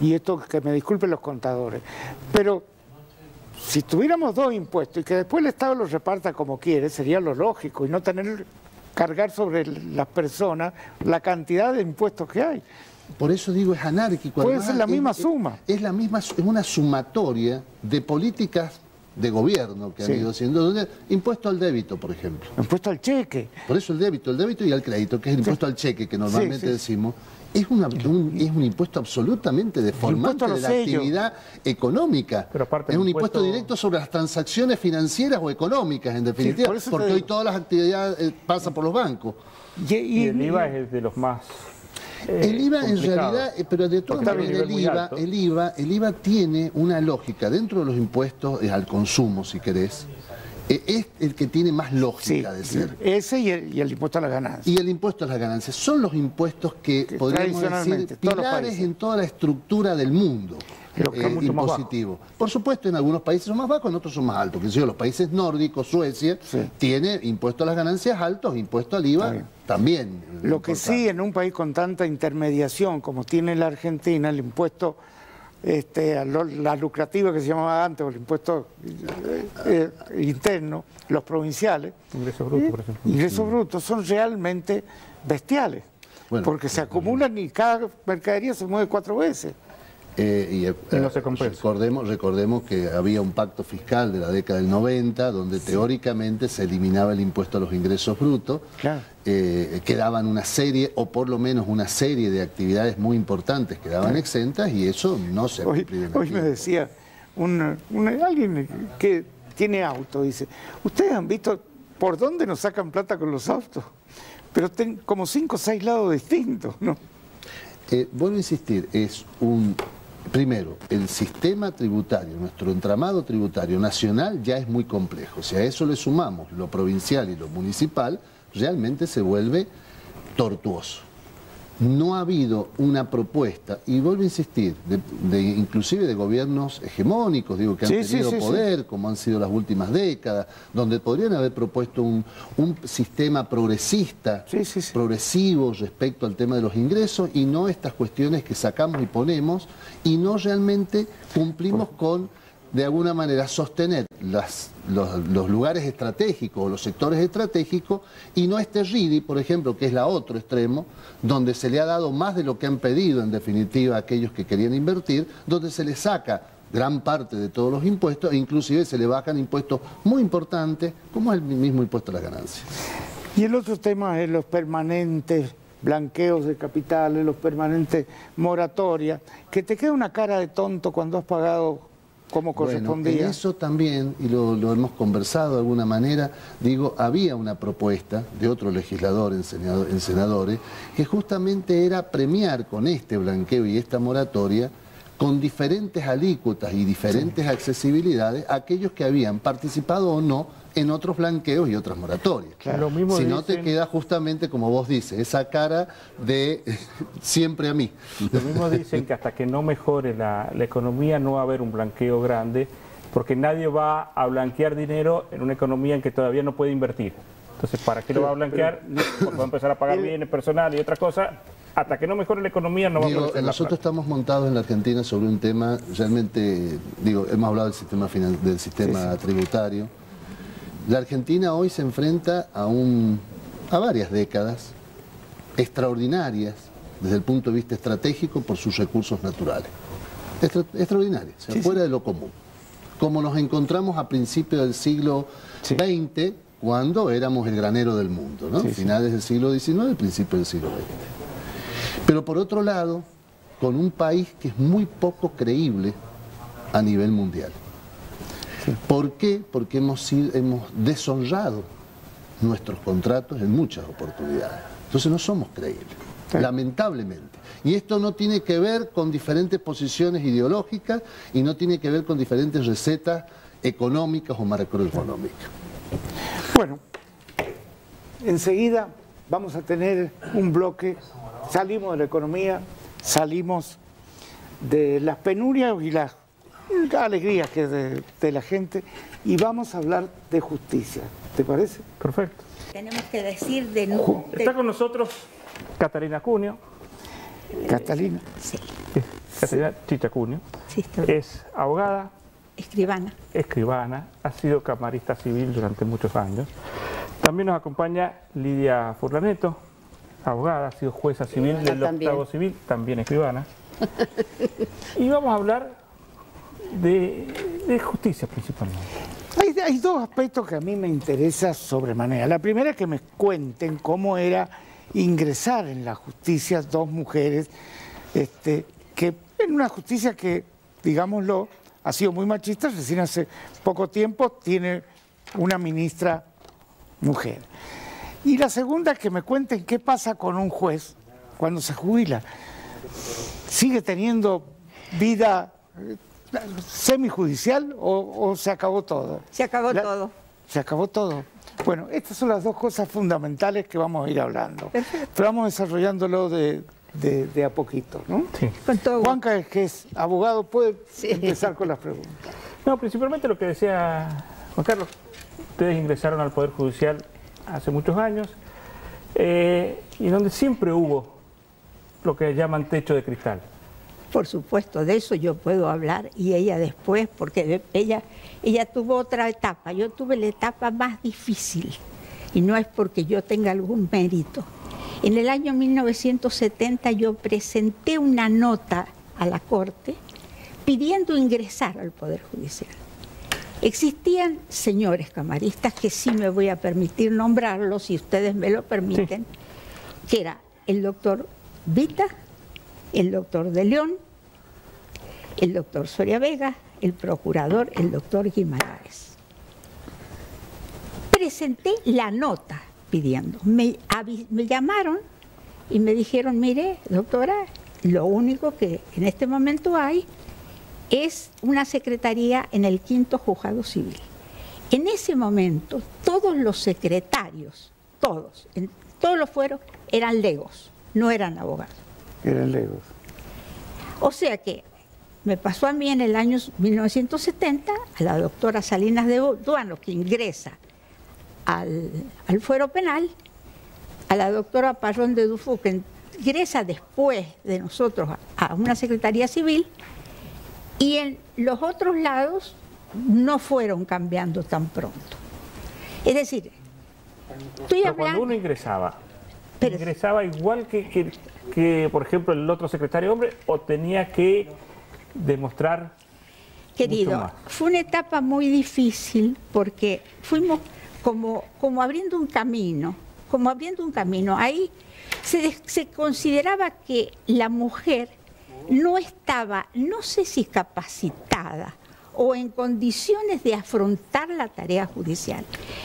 y esto que me disculpen los contadores, pero si tuviéramos dos impuestos y que después el Estado los reparta como quiere, sería lo lógico y no tener... cargar sobre las personas la cantidad de impuestos que hay. Por eso digo, es anárquico. Puede ser la misma suma. Es la misma, es una sumatoria de políticas de gobierno que han ido haciendo. Impuesto al débito, por ejemplo. Impuesto al cheque. Por eso el débito, el débito y al crédito, que es el impuesto al cheque, que normalmente decimos, es, una, un, es un impuesto absolutamente deformante de la actividad económica. Pero aparte es un impuesto... impuesto directo sobre las transacciones financieras o económicas, en definitiva, sí, por porque hoy todas las actividades eh, pasan por los bancos. Y, y, y el IVA es de los más... Eh, el IVA complicado. En realidad, pero de todas maneras el IVA, el, IVA, el IVA tiene una lógica dentro de los impuestos eh, al consumo, si querés. Es el que tiene más lógica sí, de ser. Ese y el, y el impuesto a las ganancias. Y el impuesto a las ganancias. Son los impuestos que, que podríamos decir, pilares en toda la estructura del mundo. eh, impositivo. Por supuesto, en algunos países son más bajos, en otros son más altos. Porque, los países nórdicos, Suecia, sí. tiene impuesto a las ganancias altos, impuesto al I V A también. también Lo que sí, en un país con tanta intermediación como tiene la Argentina, el impuesto... Este, a lo, la lucrativa que se llamaba antes, o el impuesto eh, eh, interno, los provinciales, ingresos brutos, por ejemplo. Ingresos brutos son realmente bestiales, bueno, porque se acumulan y cada mercadería se mueve cuatro veces. Eh, y, eh, y no se compensa. Recordemos, recordemos que había un pacto fiscal de la década del noventa donde sí. teóricamente se eliminaba el impuesto a los ingresos brutos, claro. eh, quedaban una serie o por lo menos una serie de actividades muy importantes quedaban sí. exentas y eso no se ha cumplido. Hoy, hoy me decía un, un, alguien que tiene auto, dice, ustedes han visto por dónde nos sacan plata con los autos, pero ten como cinco o seis lados distintos, ¿no? Eh, vuelvo a insistir, es un... Primero, el sistema tributario, nuestro entramado tributario nacional ya es muy complejo. Si a eso le sumamos lo provincial y lo municipal, realmente se vuelve tortuoso. No ha habido una propuesta, y vuelvo a insistir, de, de, inclusive de gobiernos hegemónicos, digo, que han sí, tenido sí, sí, poder, sí. como han sido las últimas décadas, donde podrían haber propuesto un, un sistema progresista, sí, sí, sí. progresivo respecto al tema de los ingresos, y no estas cuestiones que sacamos y ponemos, y no realmente cumplimos con, de alguna manera, sostener las, los, los lugares estratégicos o los sectores estratégicos y no este R I D I, por ejemplo, que es la otro extremo, donde se le ha dado más de lo que han pedido, en definitiva, a aquellos que querían invertir, donde se les saca gran parte de todos los impuestos e inclusive se le bajan impuestos muy importantes, como es el mismo impuesto a las ganancias. Y el otro tema es los permanentes blanqueos de capitales, los permanentes moratorias, que te queda una cara de tonto cuando has pagado... Como correspondía. Bueno, en eso también, y lo, lo hemos conversado de alguna manera, digo, había una propuesta de otro legislador en, senado, en senadores que justamente era premiar con este blanqueo y esta moratoria con diferentes alícuotas y diferentes sí. accesibilidades a aquellos que habían participado o no en otros blanqueos y otras moratorias. Claro, lo mismo si dicen... no te queda justamente, como vos dices, esa cara de siempre a mí. Lo mismo dicen que hasta que no mejore la, la economía no va a haber un blanqueo grande, porque nadie va a blanquear dinero en una economía en que todavía no puede invertir. Entonces, ¿para qué lo va a blanquear? Porque va a empezar a pagar bienes personales y otras cosas. Hasta que no mejore la economía no vamos a hacer. Nosotros estamos montados en la Argentina sobre un tema realmente, digo, hemos hablado del sistema, del sistema sí, sí. tributario. La Argentina hoy se enfrenta a, un, a varias décadas extraordinarias desde el punto de vista estratégico por sus recursos naturales. Extra, extraordinarias, sí, fuera sí. de lo común. Como nos encontramos a principios del siglo sí. veinte, cuando éramos el granero del mundo, ¿no? Sí, finales sí. del siglo diecinueve y principios del siglo veinte. Pero por otro lado, con un país que es muy poco creíble a nivel mundial. Sí. ¿Por qué? Porque hemos, sido, hemos deshonrado nuestros contratos en muchas oportunidades. Entonces no somos creíbles, sí. lamentablemente. Y esto no tiene que ver con diferentes posiciones ideológicas y no tiene que ver con diferentes recetas económicas o macroeconómicas. Bueno, enseguida vamos a tener un bloque... Salimos de la economía, salimos de las penurias y las alegrías que de, de la gente y vamos a hablar de justicia. ¿Te parece? Perfecto. Tenemos que decir de nuevo. Está de... con nosotros Catalina Cúneo. Catalina. Sí. Catalina sí. Chicha Cúneo. Sí, es abogada. Escribana. Escribana. Ha sido camarista civil durante muchos años. También nos acompaña Lidia Furlanetto. Abogada, ha sido jueza civil del octavo civil, también escribana. Y vamos a hablar de, de justicia principalmente. Hay, hay dos aspectos que a mí me interesan sobremanera. La primera es que me cuenten cómo era ingresar en la justicia dos mujeres, este, que en una justicia que, digámoslo, ha sido muy machista, recién hace poco tiempo tiene una ministra mujer. Y la segunda es que me cuenten qué pasa con un juez cuando se jubila. ¿Sigue teniendo vida semijudicial o, o se acabó todo? Se acabó la, todo. Se acabó todo. Bueno, estas son las dos cosas fundamentales que vamos a ir hablando. Perfecto. Pero vamos desarrollándolo de, de, de a poquito, ¿no? Sí. Juanca, que es abogado, puede sí. empezar con las preguntas. No, principalmente lo que decía Juan Carlos, ustedes ingresaron al Poder Judicial hace muchos años, eh, y donde siempre hubo lo que llaman techo de cristal. Por supuesto, de eso yo puedo hablar, y ella después, porque ella, ella tuvo otra etapa. Yo tuve la etapa más difícil, y no es porque yo tenga algún mérito. En el año mil novecientos setenta yo presenté una nota a la Corte pidiendo ingresar al Poder Judicial. Existían señores camaristas, que sí me voy a permitir nombrarlos, si ustedes me lo permiten, sí. que era el doctor Vita, el doctor De León, el doctor Soria Vega, el procurador, el doctor Guimaraes. Presenté la nota pidiendo. Me, me llamaron y me dijeron, mire, doctora, lo único que en este momento hay es una secretaría en el quinto juzgado civil. En ese momento, todos los secretarios, todos, en todos los fueros, eran legos, no eran abogados. Eran legos. O sea que me pasó a mí en el año mil novecientos setenta, a la doctora Salinas de Duano, que ingresa al, al fuero penal, a la doctora Parrón de Dufú, que ingresa después de nosotros a, a una secretaría civil, y en los otros lados no fueron cambiando tan pronto. Es decir, estoy hablando... Pero cuando uno ingresaba... Pero, ¿ingresaba igual que, que, que, por ejemplo, el otro secretario hombre, o tenía que demostrar? Querido, fue una etapa muy difícil, porque fuimos como, como abriendo un camino, como abriendo un camino. Ahí se, se consideraba que la mujer no estaba, no sé si capacitada o en condiciones de afrontar la tarea judicial.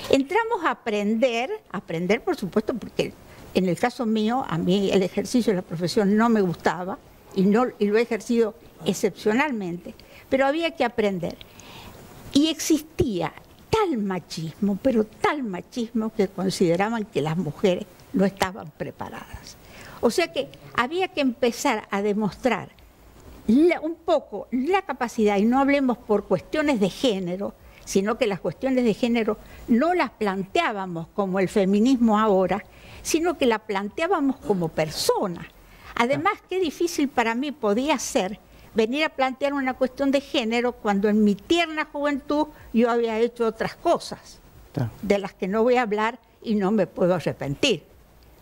Entramos a aprender, a aprender por supuesto, porque... En el caso mío, a mí el ejercicio de la profesión no me gustaba y, no, y lo he ejercido excepcionalmente, pero había que aprender. Y existía tal machismo, pero tal machismo, que consideraban que las mujeres no estaban preparadas. O sea que había que empezar a demostrar la, un poco la capacidad, y no hablemos por cuestiones de género, sino que las cuestiones de género no las planteábamos como el feminismo ahora, sino que la planteábamos como persona. Además, qué difícil para mí podía ser venir a plantear una cuestión de género cuando en mi tierna juventud yo había hecho otras cosas, de las que no voy a hablar y no me puedo arrepentir.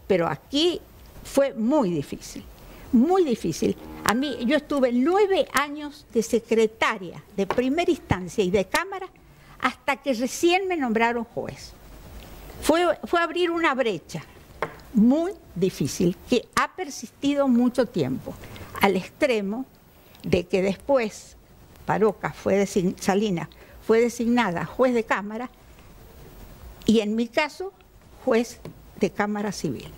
Pero aquí fue muy difícil, muy difícil. A mí, yo estuve nueve años de secretaria de primera instancia y de cámara hasta que recién me nombraron juez. Fue, fue abrir una brecha muy difícil, que ha persistido mucho tiempo, al extremo de que después Paroca fue Salinas fue designada juez de cámara, y en mi caso juez de cámara civil.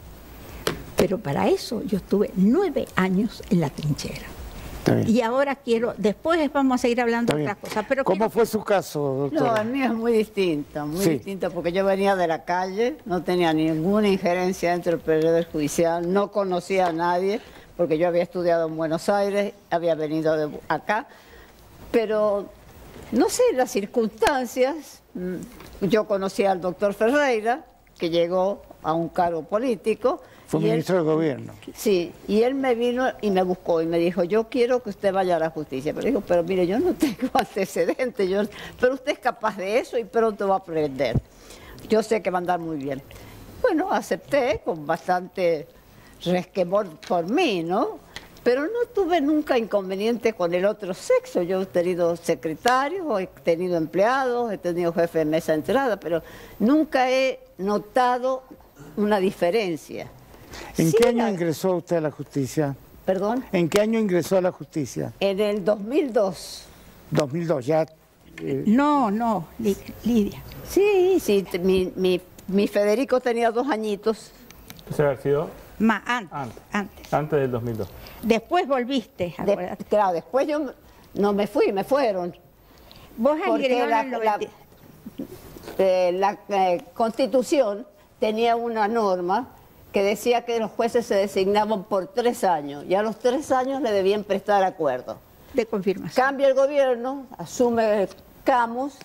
Pero para eso yo estuve nueve años en la trinchera. Y ahora quiero, después vamos a seguir hablando de otras cosas. Pero ¿cómo quiero... fue su caso, doctora? No, el mío es muy distinto, muy sí. distinto, porque yo venía de la calle, no tenía ninguna injerencia dentro del Poder Judicial, no conocía a nadie, porque yo había estudiado en Buenos Aires, había venido de acá, pero no sé, las circunstancias, yo conocía al doctor Ferreira, que llegó a un cargo político. Fue ministro del gobierno. Sí, y él me vino y me buscó y me dijo, yo quiero que usted vaya a la justicia. Pero dijo, pero mire, yo no tengo antecedentes, yo, pero usted es capaz de eso y pronto va a aprender. Yo sé que va a andar muy bien. Bueno, acepté con bastante resquemor por mí, ¿no? Pero no tuve nunca inconveniente con el otro sexo. Yo he tenido secretarios, he tenido empleados, he tenido jefe de mesa entrada, pero nunca he notado una diferencia. ¿En sí, qué año la... ingresó usted a la justicia? ¿Perdón? ¿En qué año ingresó a la justicia? En el dos mil dos. ¿dos mil dos ya? Eh... No, no, Lidia. Sí, sí, mi, mi, mi Federico tenía dos añitos. ¿Se había sido? Más, antes, antes, antes. Antes del dos mil dos. Después volviste. De, claro, después yo no me fui, me fueron. Vos ingresaron la, la, eh, la eh, Constitución tenía una norma que decía que los jueces se designaban por tres años y a los tres años le debían prestar acuerdo. De confirmación. Cambia el gobierno, asume Camus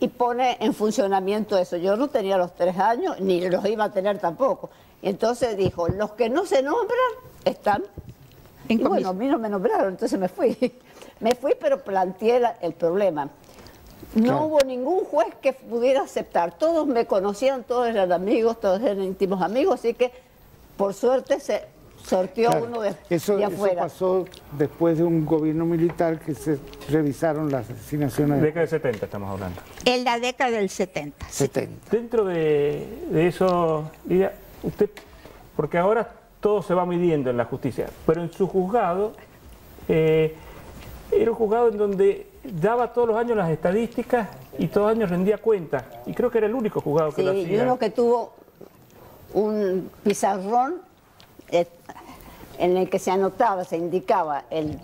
y pone en funcionamiento eso. Yo no tenía los tres años ni los iba a tener tampoco. Y entonces dijo, los que no se nombran están... En y bueno, a mí no me nombraron, entonces me fui. Me fui, pero planteé la, el problema. No claro. hubo ningún juez que pudiera aceptar. Todos me conocían, todos eran amigos, todos eran íntimos amigos, así que por suerte se sorteó claro. uno de, eso, de afuera. Eso pasó después de un gobierno militar que se revisaron las asesinaciones. Década del setenta estamos hablando. En la década del setenta. setenta. Dentro de, de eso, Lidia, usted, porque ahora todo se va midiendo en la justicia, pero en su juzgado, eh, era un juzgado en donde daba todos los años las estadísticas y todos los años rendía cuentas. Y creo que era el único juzgado que sí, lo hacía. Sí, y uno que tuvo un pizarrón eh, en el que se anotaba, se indicaba el,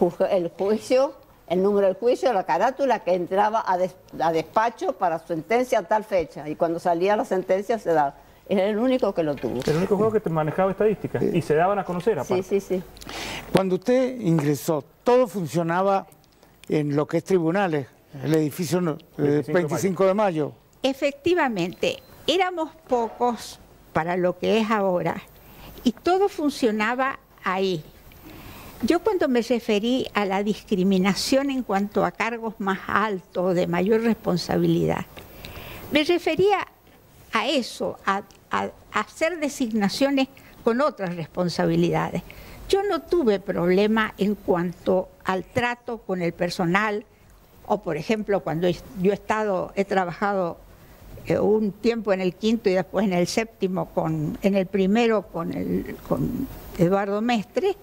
ju el juicio, el número del juicio, la carátula que entraba a, des a despacho para sentencia a tal fecha. Y cuando salía la sentencia se daba. Era el único que lo tuvo. El único juzgado que te manejaba estadísticas y se daban a conocer aparte. Sí, sí, sí. Cuando usted ingresó, todo funcionaba... en lo que es tribunales, el edificio veinticinco de mayo. Efectivamente, éramos pocos para lo que es ahora y todo funcionaba ahí. Yo cuando me referí a la discriminación en cuanto a cargos más altos, de mayor responsabilidad, me refería a eso, a, a, a hacer designaciones con otras responsabilidades. Yo no tuve problema en cuanto al trato con el personal, o por ejemplo cuando yo he estado, he trabajado un tiempo en el quinto y después en el séptimo, con, en el primero con, el, con Eduardo Mestre,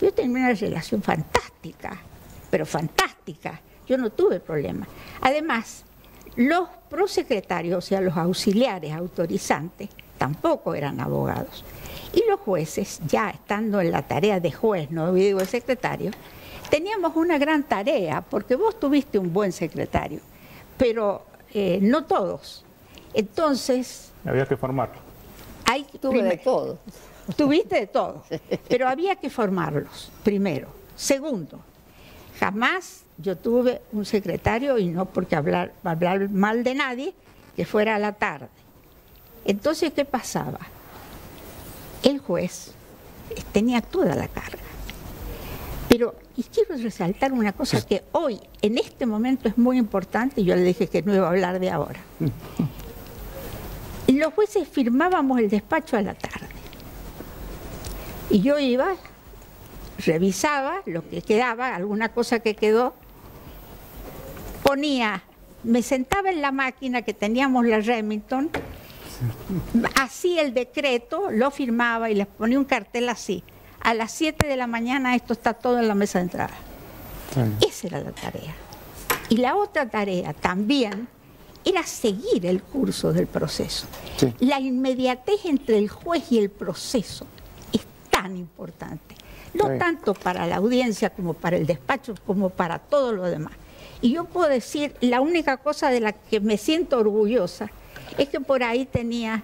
yo tenía una relación fantástica, pero fantástica, yo no tuve problema. Además, los prosecretarios, o sea los auxiliares autorizantes, tampoco eran abogados. Y los jueces, ya estando en la tarea de juez, no digo de secretario, teníamos una gran tarea, porque vos tuviste un buen secretario, pero eh, no todos. Entonces... había que formarlos. Tuve de todo. Tuviste de todo, pero había que formarlos, primero. Segundo, jamás yo tuve un secretario, y no porque hablar, hablar mal de nadie, que fuera a la tarde. Entonces, ¿qué pasaba? El juez tenía toda la carga. Pero, y quiero resaltar una cosa que hoy, en este momento, es muy importante, y yo le dije que no iba a hablar de ahora. Los jueces firmábamos el despacho a la tarde. Y yo iba, revisaba lo que quedaba, alguna cosa que quedó, ponía, me sentaba en la máquina que teníamos la Remington, así el decreto, lo firmaba y les ponía un cartel así. A las siete de la mañana esto está todo en la mesa de entrada. Sí. Esa era la tarea. Y la otra tarea también era seguir el curso del proceso. Sí. La inmediatez entre el juez y el proceso es tan importante. No sí. tanto para la audiencia como para el despacho, como para todo lo demás. Y yo puedo decir, la única cosa de la que me siento orgullosa es que por ahí tenía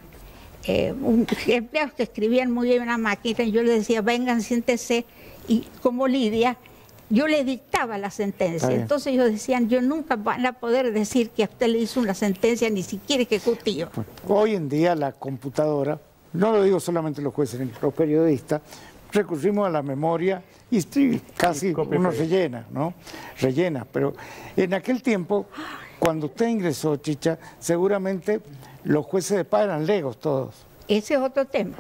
eh, un, empleados que escribían muy bien una máquina y yo les decía, vengan, siéntese, y como Lidia, yo le dictaba la sentencia. Entonces ellos decían, yo nunca van a poder decir que a usted le hizo una sentencia ni siquiera ejecutiva. Hoy en día la computadora, no lo digo solamente los jueces, los periodistas, recurrimos a la memoria y casi uno rellena, ¿no? Rellena, pero en aquel tiempo... Cuando usted ingresó, Chicha, seguramente los jueces de paz eran legos todos. Ese es otro tema.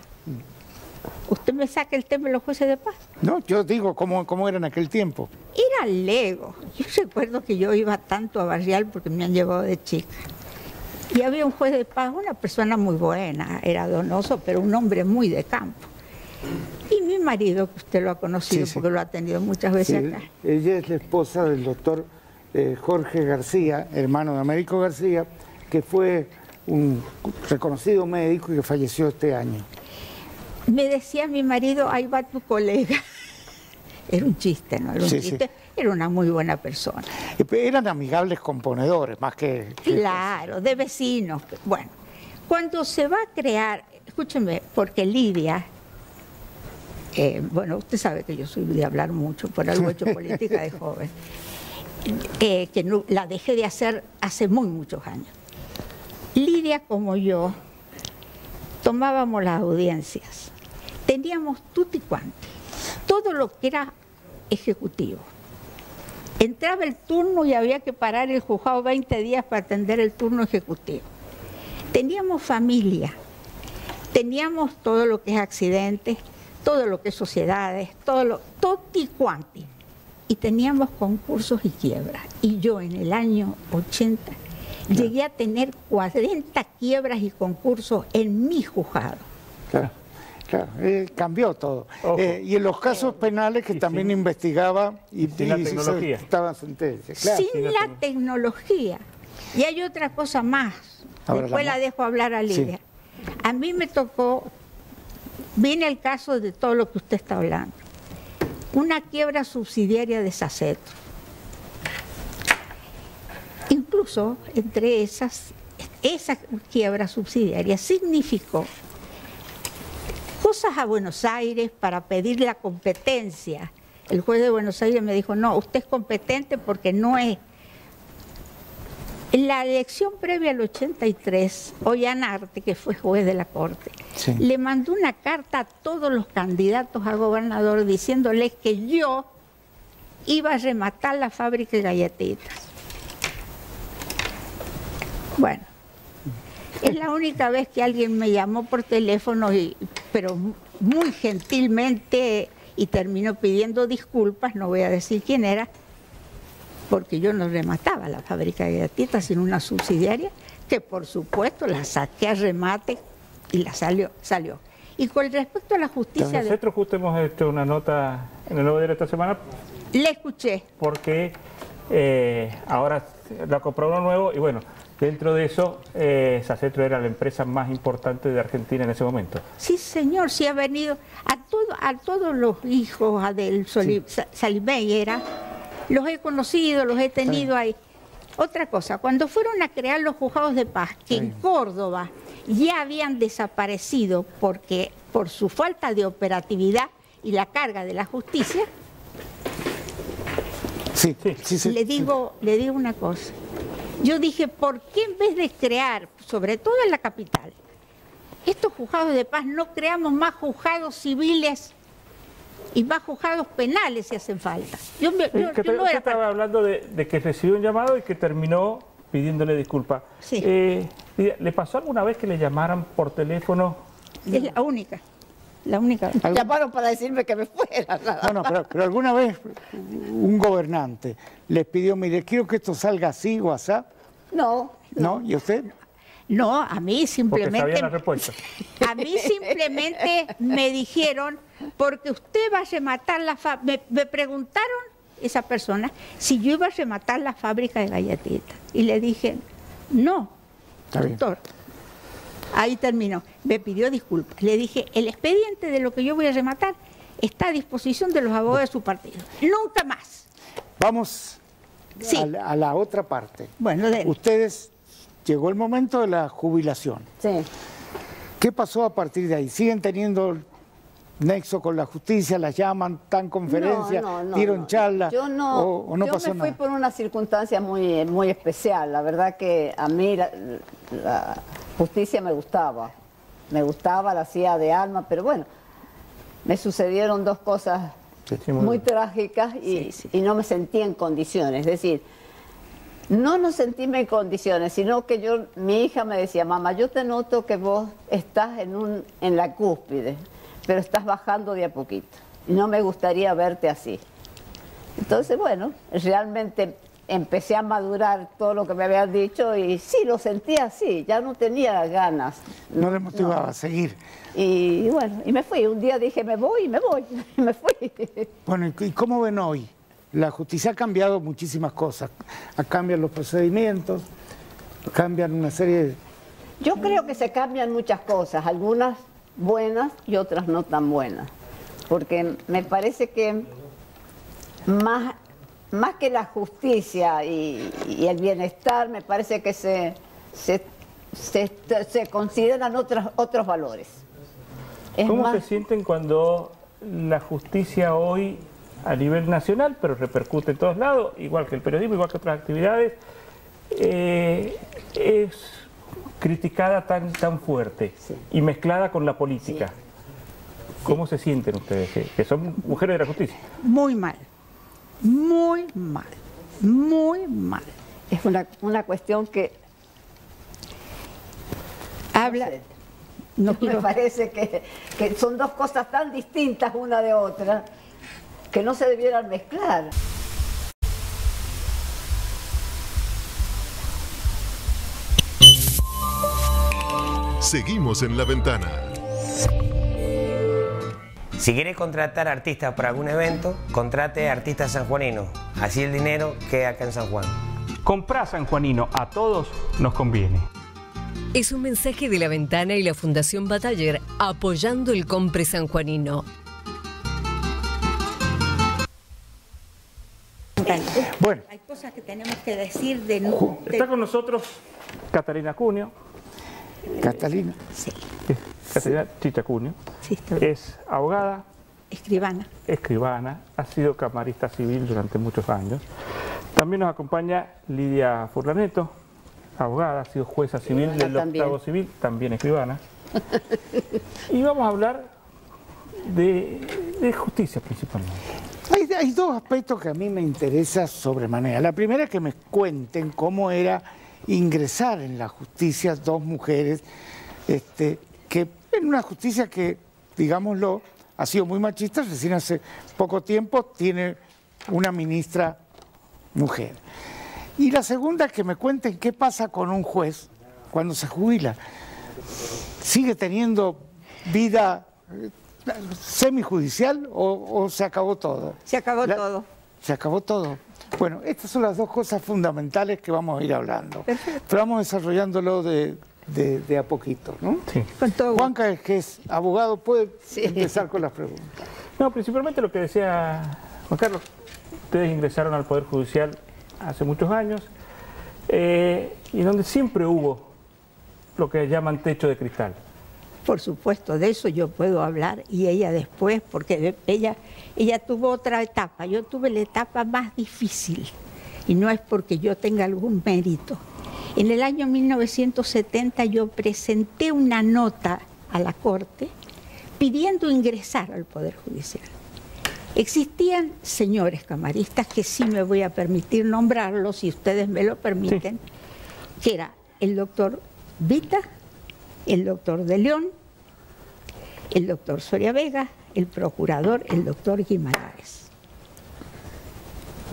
¿Usted me saca el tema de los jueces de paz? No, yo digo cómo, cómo era en aquel tiempo. Eran legos. Yo recuerdo que yo iba tanto a barrial porque me han llevado de chica. Y había un juez de paz, una persona muy buena, era donoso, pero un hombre muy de campo. Y mi marido, que usted lo ha conocido sí, sí. porque lo ha tenido muchas veces sí, acá. Ella es la esposa del doctor... Jorge García, hermano de Américo García, que fue un reconocido médico y que falleció este año. Me decía mi marido, ahí va tu colega. Era un chiste, ¿no? Era un sí, chiste. Sí. Era una muy buena persona. Eran amigables componedores, más que... que claro, de vecinos. Bueno, cuando se va a crear Escúcheme, porque Lidia, eh, bueno, usted sabe que yo soy de hablar mucho, por algo he hecho política de joven, eh, que no, la dejé de hacer hace muy muchos años. Lidia como yo tomábamos las audiencias, teníamos tutti quanti, todo lo que era ejecutivo. Entraba el turno y había que parar el juzgado veinte días para atender el turno ejecutivo. Teníamos familia, teníamos todo lo que es accidentes, todo lo que es sociedades, todo lo, tutti quanti. Y teníamos concursos y quiebras. Y yo en el año ochenta claro. llegué a tener cuarenta quiebras y concursos en mi juzgado. Claro, claro. Eh, cambió todo. Eh, y en los casos penales que y también sin, investigaba y, sin y, la y tecnología. Estaban sentencias. Claro, sin, sin la, la te tecnología. Y hay otra cosa más. Ahora después la, la dejo hablar a Lidia. Sí. A mí me tocó, viene el caso de todo lo que usted está hablando, una quiebra subsidiaria de Saceto. Incluso entre esas, esa quiebra subsidiaria significó cosas a Buenos Aires para pedir la competencia. El juez de Buenos Aires me dijo, no, usted es competente porque no es. En la elección previa al ochenta y tres, Johana Icazati, que fue juez de la Corte, sí. le mandó una carta a todos los candidatos a gobernador diciéndoles que yo iba a rematar la fábrica de galletitas. Bueno, es la única vez que alguien me llamó por teléfono, y, pero muy gentilmente, y terminó pidiendo disculpas, no voy a decir quién era, porque yo no remataba la fábrica de galletitas, sino una subsidiaria, que por supuesto la saqué a remate y la salió. salió. Y con respecto a la justicia... Nosotros de... justo hemos hecho una nota en el Nuevo Diario esta semana. Le escuché. Porque eh, ahora la compró uno nuevo y bueno, dentro de eso, eh, Saceto era la empresa más importante de Argentina en ese momento. Sí, señor, sí ha venido a, todo, a todos los hijos, a del Soli, sí. Salimey era... Los he conocido, los he tenido ahí. Otra cosa, cuando fueron a crear los juzgados de paz, que en Córdoba ya habían desaparecido porque por su falta de operatividad y la carga de la justicia, sí, sí, sí, sí, le digo, sí. le digo una cosa. Yo dije, ¿por qué en vez de crear, sobre todo en la capital, estos juzgados de paz no creamos más juzgados civiles? Y más juzgados penales si hacen falta. Yo, me, yo, que, yo no era... estaba hablando de, de que recibió un llamado y que terminó pidiéndole disculpas. Sí. Eh, ¿Le pasó alguna vez que le llamaran por teléfono? Es la única. La única. ¿Algún... Llamaron para decirme que me fuera. Nada. No, no, pero, pero alguna vez un gobernante les pidió, mire, quiero que esto salga así o así. No. ¿No? ¿Y usted? No, a mí simplemente... A mí simplemente me dijeron, porque usted va a rematar la fábrica... Me, me preguntaron, esa persona, si yo iba a rematar la fábrica de galletitas. Y le dije, no, doctor. Ahí terminó. Me pidió disculpas. Le dije, el expediente de lo que yo voy a rematar está a disposición de los abogados de su partido. Nunca más. Vamos sí. a, la, a la otra parte. Bueno, de... Ustedes... Llegó el momento de la jubilación. Sí. ¿Qué pasó a partir de ahí? ¿Siguen teniendo nexo con la justicia? ¿Las llaman, dan conferencias, no, no, no, dieron no. charlas? Yo no, o, o no yo pasó me fui nada. Por una circunstancia muy, muy especial. La verdad que a mí la, la justicia me gustaba. Me gustaba, la hacía de alma, pero bueno, me sucedieron dos cosas sí, sí, muy, muy trágicas y, sí, sí. y no me sentí en condiciones. Es decir, no nos sentimos en condiciones, sino que yo, mi hija me decía, mamá, yo te noto que vos estás en, un, en la cúspide, pero estás bajando de a poquito. Y no me gustaría verte así. Entonces, bueno, realmente empecé a madurar todo lo que me habían dicho y sí, lo sentía así, ya no tenía ganas. No le motivaba no. a seguir. Y bueno, y me fui. Un día dije, me voy, me voy, y me fui. Bueno, ¿y cómo ven hoy? La justicia ha cambiado muchísimas cosas, cambian los procedimientos, cambian una serie de... Yo creo que se cambian muchas cosas, algunas buenas y otras no tan buenas, porque me parece que más, más que la justicia y, y el bienestar, me parece que se, se se, se consideran otros, otros valores. Es ¿Cómo más... se sienten cuando la justicia hoy a nivel nacional, pero repercute en todos lados, igual que el periodismo, igual que otras actividades, eh, es criticada tan, tan fuerte sí. y mezclada con la política? Sí. ¿Cómo sí. se sienten ustedes, que, que son mujeres de la justicia? Muy mal, muy mal, muy mal. Es una, una cuestión que habla... No, me parece que, que son dos cosas tan distintas una de otra que no se debieran mezclar. Seguimos en La Ventana. Si quiere contratar artistas para algún evento, contrate artistas sanjuaninos. Así el dinero queda acá en San Juan. Comprar sanjuanino a todos nos conviene. Es un mensaje de La Ventana y la Fundación Bataller apoyando el compre sanjuanino. Bueno, hay cosas que tenemos que decir de nuevo. Está con nosotros Catalina Cúneo. Catalina. Sí. Catalina sí. Chicha Cúneo. Sí, es abogada. Escribana. Escribana. Ha sido camarista civil durante muchos años. También nos acompaña Lidia Furlanetto, abogada, ha sido jueza civil del octavo civil, también escribana. Y vamos a hablar de, de justicia principalmente. Hay, hay dos aspectos que a mí me interesan sobremanera. La primera es que me cuenten cómo era ingresar en la justicia dos mujeres, este, que en una justicia que, digámoslo, ha sido muy machista, recién hace poco tiempo tiene una ministra mujer. Y la segunda es que me cuenten qué pasa con un juez cuando se jubila. ¿Sigue teniendo vida semijudicial o, o se acabó todo? Se acabó la, todo. Se acabó todo. Bueno, estas son las dos cosas fundamentales que vamos a ir hablando. Perfecto. Pero vamos desarrollándolo de, de, de a poquito, ¿no? Sí. Con todo. Juanca, que es abogado, puede sí. empezar con las preguntas. No, principalmente lo que decía Juan Carlos. Ustedes ingresaron al Poder Judicial hace muchos años, eh, y donde siempre hubo lo que llaman techo de cristal. Por supuesto, de eso yo puedo hablar, y ella después, porque ella, ella tuvo otra etapa, yo tuve la etapa más difícil, y no es porque yo tenga algún mérito. En el año mil novecientos setenta yo presenté una nota a la Corte pidiendo ingresar al Poder Judicial. Existían señores camaristas, que sí me voy a permitir nombrarlos, si ustedes me lo permiten, sí. que era el doctor Vita, el doctor De León, el doctor Soria Vega, el procurador, el doctor Guimaraes.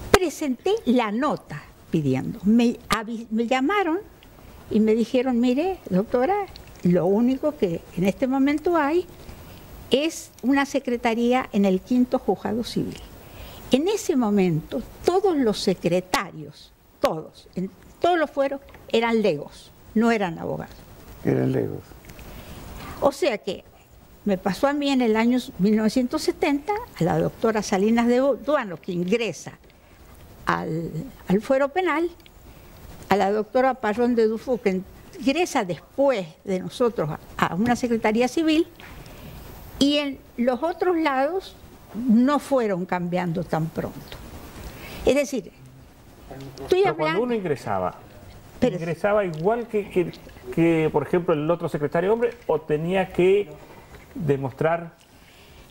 Presenté la nota pidiendo. Me, me llamaron y me dijeron, mire, doctora, lo único que en este momento hay es una secretaría en el quinto juzgado civil. En ese momento, todos los secretarios, todos, en todos los fueros, eran legos, no eran abogados. Eran legos. O sea que me pasó a mí en el año mil novecientos setenta, a la doctora Salinas de Duano, que ingresa al, al fuero penal, a la doctora Parrón de Dufú, que ingresa después de nosotros a, a una secretaría civil. Y en los otros lados no fueron cambiando tan pronto. Es decir, estoy hablando... Pero cuando uno ingresaba, pero, ¿ingresaba igual que, que, que, por ejemplo, el otro secretario hombre o tenía que demostrar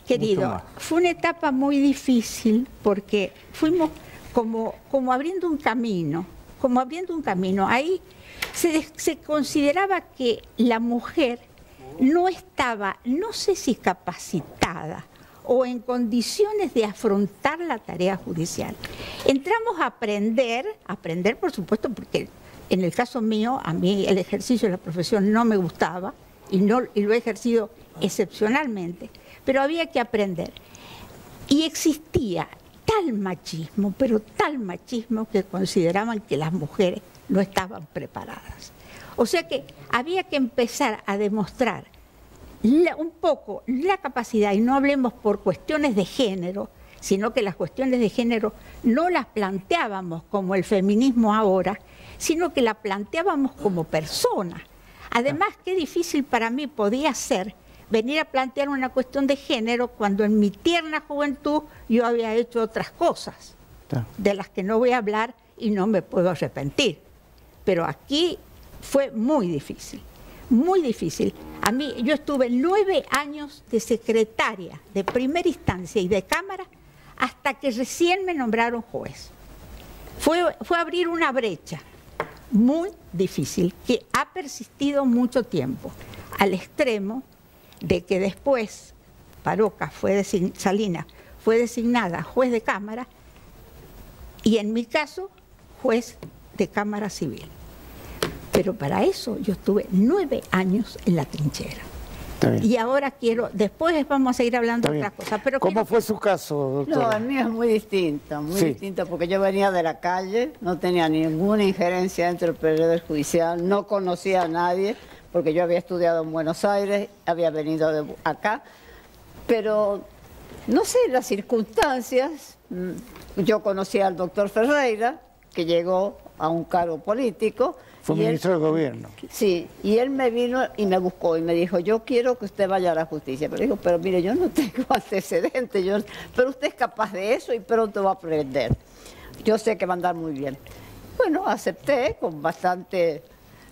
Querido, mucho más? Fue una etapa muy difícil porque fuimos como, como abriendo un camino, como abriendo un camino. Ahí se, se consideraba que la mujer no estaba, no sé si capacitada o en condiciones de afrontar la tarea judicial. Entramos a aprender, a aprender por supuesto, porque en el caso mío, a mí el ejercicio de la profesión no me gustaba y, no, y lo he ejercido excepcionalmente, pero había que aprender. Y existía tal machismo, pero tal machismo que consideraban que las mujeres no estaban preparadas. O sea que había que empezar a demostrar la, un poco la capacidad, y no hablemos por cuestiones de género, sino que las cuestiones de género no las planteábamos como el feminismo ahora, sino que la planteábamos como persona. Además, qué difícil para mí podía ser venir a plantear una cuestión de género cuando en mi tierna juventud yo había hecho otras cosas, de las que no voy a hablar y no me puedo arrepentir. Pero aquí fue muy difícil, muy difícil. A mí, yo estuve nueve años de secretaria de primera instancia y de cámara hasta que recién me nombraron juez. Fue, fue abrir una brecha muy difícil que ha persistido mucho tiempo, al extremo de que después Paroca fue design, Salinas fue designada juez de cámara y en mi caso juez de cámara civil. Pero para eso yo estuve nueve años en la trinchera. Y ahora quiero, después vamos a seguir hablando de otras cosas. Pero ¿cómo quiero... fue su caso, doctora? No, el mío es muy distinto, muy sí. distinto, porque yo venía de la calle, no tenía ninguna injerencia dentro del periodo judicial, no conocía a nadie, porque yo había estudiado en Buenos Aires, había venido de acá, pero no sé, las circunstancias, yo conocía al doctor Ferreira, que llegó a un cargo político. Fue ministro del gobierno. Sí, y él me vino y me buscó y me dijo, yo quiero que usted vaya a la justicia. Pero dijo, pero mire, yo no tengo antecedentes, yo, pero usted es capaz de eso y pronto va a aprender. Yo sé que va a andar muy bien. Bueno, acepté con bastante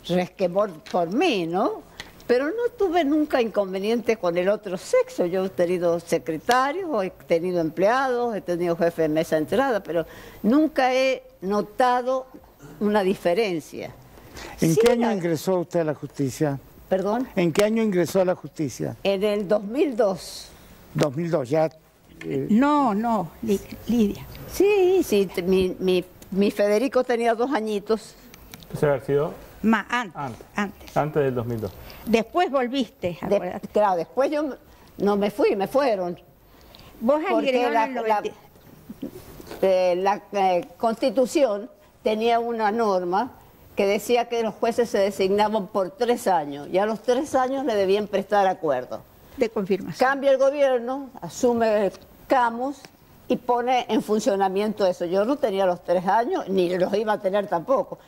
resquemor por mí, ¿no? Pero no tuve nunca inconvenientes con el otro sexo. Yo he tenido secretarios, he tenido empleados, he tenido jefe de mesa de entrada, pero nunca he notado una diferencia. ¿En sí, qué año la... ingresó usted a la justicia? ¿Perdón? ¿En qué año ingresó a la justicia? En el dos mil dos. ¿dos mil dos ya? Eh... No, no, Lidia. Sí, sí, mi, mi, mi Federico tenía dos añitos. ¿Se había sido? Más, antes, antes. Antes. Antes del dos mil dos. Después volviste. De, claro, después yo no me fui, me fueron. Vos porque la, en el noventa... la, eh, la eh, Constitución tenía una norma que decía que los jueces se designaban por tres años, y a los tres años le debían prestar acuerdo. De confirmación. Cambia el gobierno, asume Camus y pone en funcionamiento eso. Yo no tenía los tres años, ni los iba a tener tampoco.